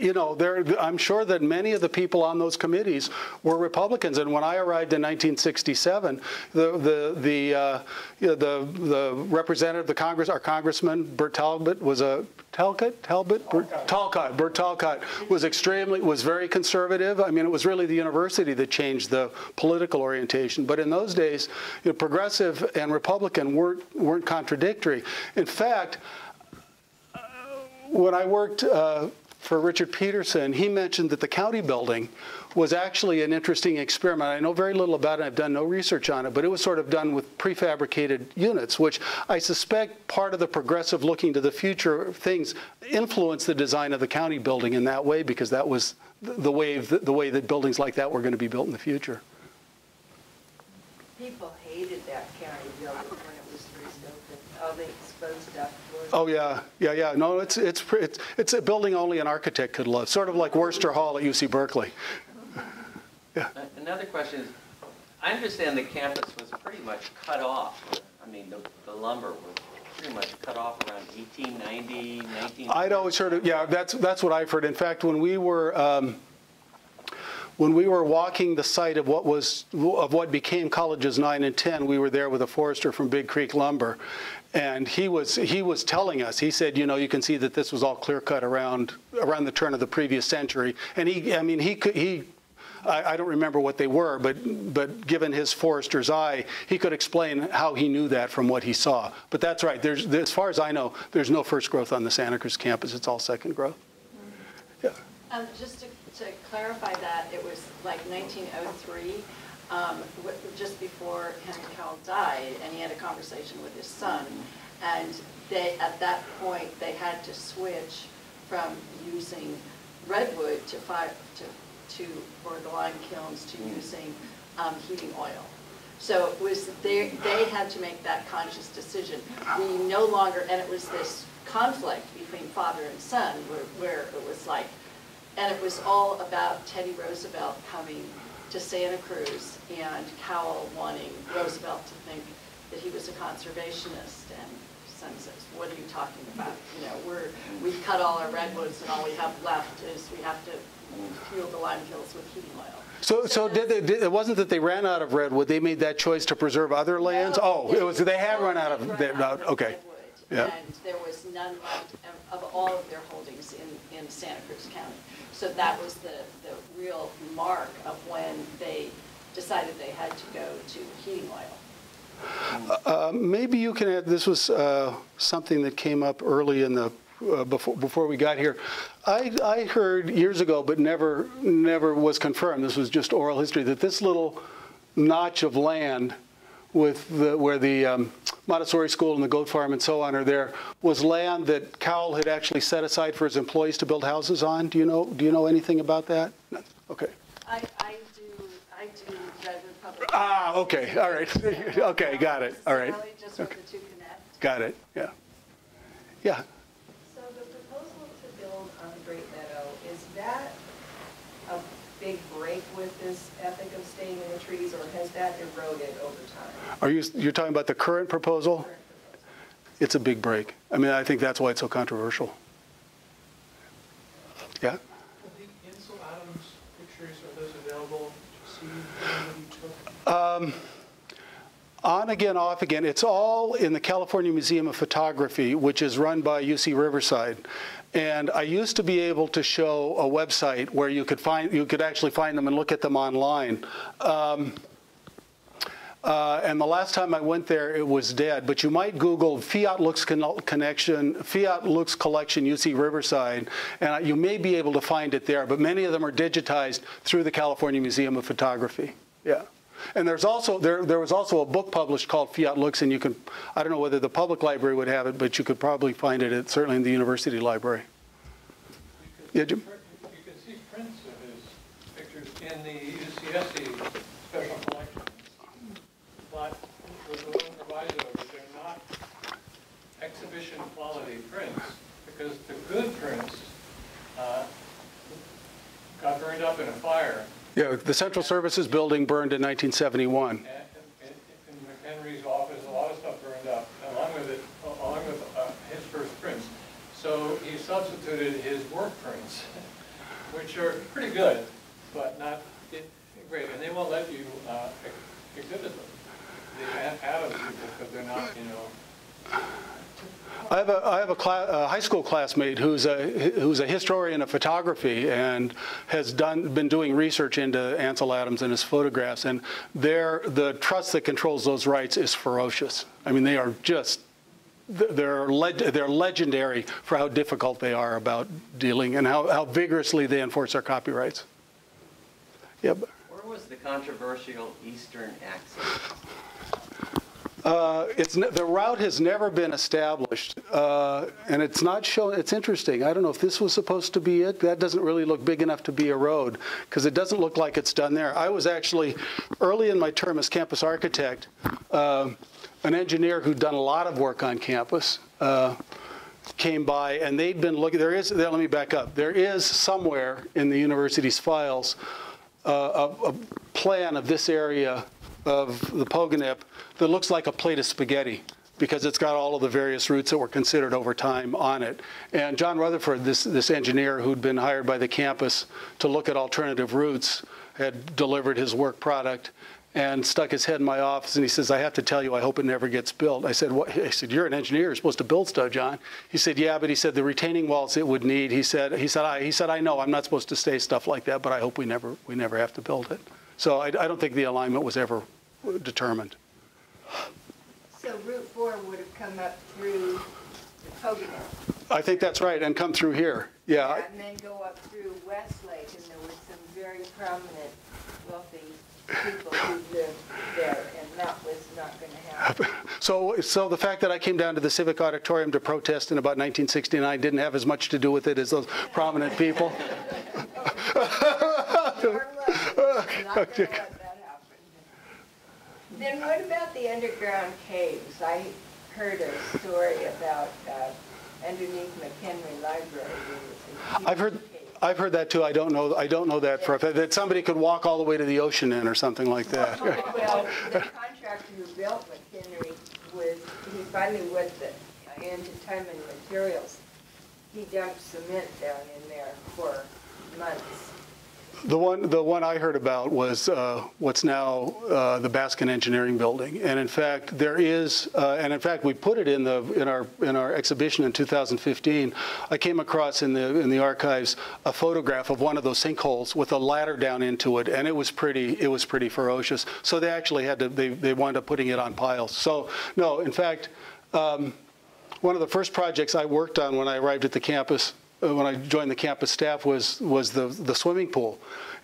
You know, I'm sure that many of the people on those committees were Republicans. And when I arrived in 1967, the representative of the Congress, our congressman, Bert Talbot, was a Bert Talcott was very conservative. I mean, it was really the university that changed the political orientation. But in those days, you know, progressive and Republican weren't contradictory. In fact, when I worked for Richard Peterson, he mentioned that the county building was actually an interesting experiment. I know very little about it. I've done no research on it, but it was sort of done with prefabricated units, which I suspect part of the progressive looking to the future things influenced the design of the county building in that way, because that was the way that buildings like that were going to be built in the future. People hated that county building when it was first opened, all the exposed duct floors. Oh yeah, yeah, yeah. No, it's a building only an architect could love. Sort of like Worcester Hall at UC Berkeley. Yeah. Another question is, I understand the campus was pretty much cut off. I mean, the lumber was pretty much cut off around 1890, 1900. I'd always heard of, yeah, that's what I've heard. In fact, when we were walking the site of what became Colleges 9 and 10, we were there with a forester from Big Creek Lumber, and he was telling us. He said, you know, you can see that this was all clear cut around the turn of the previous century. And I don't remember what they were, but given his forester's eye, he could explain how he knew that from what he saw. But that's right. As far as I know, there's no first growth on the Santa Cruz campus. It's all second growth. Yeah. Just to clarify that, it was like 1903, just before Henry Cowell died, and he had a conversation with his son, and at that point, they had to switch from using redwood for the lime kilns to using heating oil. So it was they had to make that conscious decision. We no longer, and it was this conflict between father and son, where it was like. And it was all about Teddy Roosevelt coming to Santa Cruz and Cowell wanting Roosevelt to think that he was a conservationist. And son says, what are you talking about? You know, we've cut all our redwoods and all we have left is we have to fuel the lime kilns with heating oil. So it wasn't that they ran out of redwood. They made that choice to preserve other lands? No, it was they had run out of redwood. Okay. Yeah. And there was none left of all of their holdings in Santa Cruz County. So that was the real mark of when they decided they had to go to heating oil. Maybe you can add, this was something that came up early in the, before we got here. I heard years ago, but never was confirmed, this was just oral history, that this little notch of land where the Montessori school and the goat farm and so on are there, was land that Cowell had actually set aside for his employees to build houses on. Do you know anything about that? No. Okay. I do redwood public. Ah, okay, all right. Okay, got it. All right. Just okay. The two connect. Got it. Yeah. Yeah. So the proposal to build on the Great Meadow, is that a big break with this ethic of staying in the trees, or has that eroded over time? You're talking about the current proposal? It's a big break. I mean, I think that's why it's so controversial. Yeah? The Ansel Adams pictures, are those available to see what you took? On again, off again. It's all in the California Museum of Photography, which is run by UC Riverside. And I used to be able to show a website where you could actually find them and look at them online. And the last time I went there, it was dead. But you might Google Fiat Lux Collection UC Riverside, and you may be able to find it there. But many of them are digitized through the California Museum of Photography. Yeah. And there's also there was also a book published called Fiat Lux, and you can, I don't know whether the public library would have it, but you could probably find it at, certainly in the university library. You could, yeah, you could see prints of his pictures in the UCSC special collection, but with a little proviso that they're not exhibition quality prints, because the good prints got burned up in a fire. Yeah, the Central Services building burned in 1971. In McHenry's office, a lot of stuff burned up, along with his first prints. So he substituted his work prints, which are pretty good, but not great. And they won't let you exhibit them, the Adams people, because they're not, you know. I have a high school classmate who's a historian of photography and has been doing research into Ansel Adams and his photographs, and the trust that controls those rights is ferocious. I mean, they are just they're legendary for how difficult they are about dealing and how vigorously they enforce our copyrights. Yep. Where was the controversial Eastern accent? The route has never been established, and it's not shown. It's interesting. I don't know if this was supposed to be it. That doesn't really look big enough to be a road because it doesn't look like it's done there. I was actually, early in my term as campus architect, an engineer who'd done a lot of work on campus came by, and they'd been looking. There is, let me back up. There is somewhere in the university's files a plan of this area of the Poganip that looks like a plate of spaghetti because it's got all of the various routes that were considered over time on it. And John Rutherford, this engineer who'd been hired by the campus to look at alternative routes, had delivered his work product and stuck his head in my office, and he says, "I have to tell you, I hope it never gets built." I said, "What?" I said, "You're an engineer. You're supposed to build stuff, John." He said, "Yeah, but," he said, "the retaining walls it would need." He said, "I know I'm not supposed to say stuff like that, but I hope we never have to build it." So I don't think the alignment was ever determined. So Route 4 would have come up through the Poganip. I think that's right, and come through here. Yeah. And then go up through Westlake, and there was some very prominent, wealthy people who lived there, and that was not going to happen. So the fact that I came down to the Civic Auditorium to protest in about 1969 didn't have as much to do with it as those prominent people. Then what about the underground caves? I heard a story about underneath McHenry Library. I've heard that too. I don't know that for a fact. That somebody could walk all the way to the ocean in or something like that. Well, the contractor who built McHenry he finally went into Time and Materials. He dumped cement down in there for months. The one I heard about was what's now the Baskin Engineering Building, and in fact there is, and in fact we put it in our exhibition in 2015. I came across in the archives a photograph of one of those sinkholes with a ladder down into it, and it was pretty ferocious. So they actually they wound up putting it on piles. So no, in fact, one of the first projects I worked on when I arrived at the campus, when I joined the campus staff, was the swimming pool.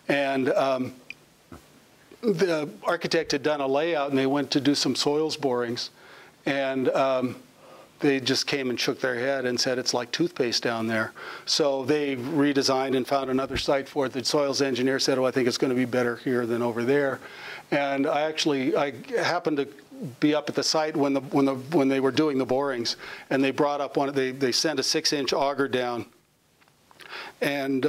And the architect had done a layout, and they went to do some soils borings. And they just came and shook their head and said, it's like toothpaste down there. So they redesigned and found another site for it. The soils engineer said, oh, I think it's going to be better here than over there. And I happened to be up at the site when they were doing the borings, and they brought up they sent a 6-inch auger down, and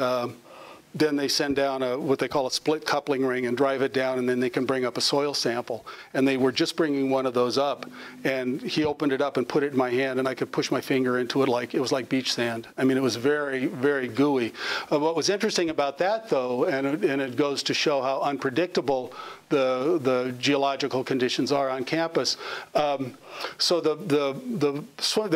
then they send down what they call a split coupling ring and drive it down, and then they can bring up a soil sample. And they were just bringing one of those up, and he opened it up and put it in my hand, and I could push my finger into it like it was like beach sand. I mean, it was very, very gooey. What was interesting about that, though, and it goes to show how unpredictable the geological conditions are on campus. So there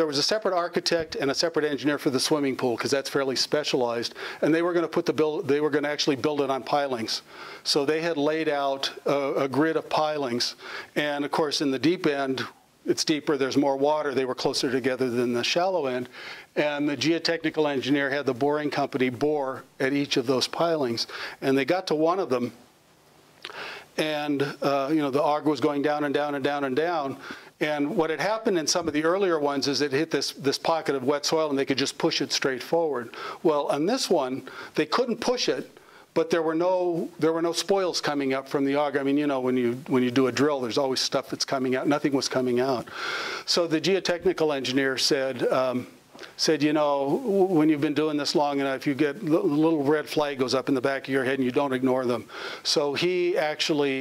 was a separate architect and a separate engineer for the swimming pool because that's fairly specialized, and they were going to They were going to actually build it on pilings. So they had laid out a grid of pilings, and of course in the deep end, it's deeper, there's more water, they were closer together than the shallow end, and the geotechnical engineer had the boring company bore at each of those pilings, and they got to one of them, and the auger was going down and down and down and down. And what had happened in some of the earlier ones is it hit this pocket of wet soil, and they could just push it straight forward. Well, on this one, they couldn't push it, but there were no spoils coming up from the auger. I mean, when you do a drill, there's always stuff that's coming out. Nothing was coming out. So the geotechnical engineer said, when you've been doing this long enough, you get little red flag goes up in the back of your head, and you don't ignore them. So he actually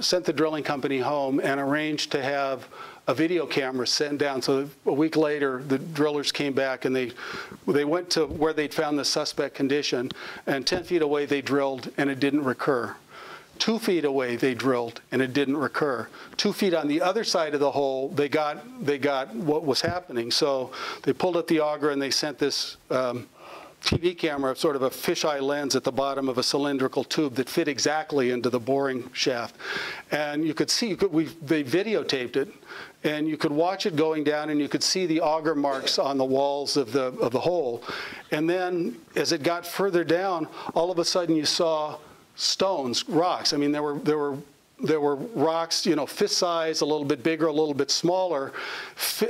sent the drilling company home and arranged to have a video camera sent down. So a week later, the drillers came back, and they went to where they'd found the suspect condition, and 10 feet away they drilled, and it didn't recur. 2 feet away they drilled, and it didn't recur. 2 feet on the other side of the hole, they got what was happening. So they pulled up the auger, and they sent this TV camera, sort of a fisheye lens at the bottom of a cylindrical tube that fit exactly into the boring shaft. And you could see, they videotaped it, and you could watch it going down, and you could see the auger marks on the walls of the hole. And then as it got further down, all of a sudden you saw stones, rocks. I mean, there were There were rocks, you know, fist size, a little bit bigger, a little bit smaller,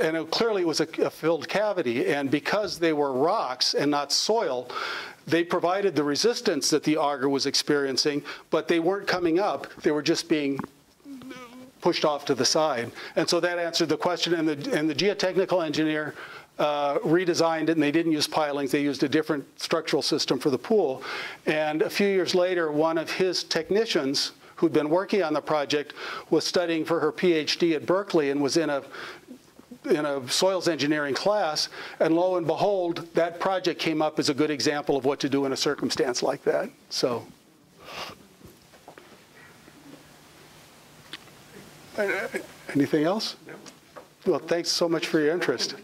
and it, clearly it was a filled cavity. And because they were rocks and not soil, they provided the resistance that the auger was experiencing, but they weren't coming up. They were just being pushed off to the side. And so that answered the question. And the geotechnical engineer redesigned it, and they didn't use pilings. They used a different structural system for the pool. And a few years later, one of his technicians who'd been working on the project was studying for her PhD at Berkeley and was in a soils engineering class, and lo and behold, that project came up as a good example of what to do in a circumstance like that. So, anything else? Well, thanks so much for your interest.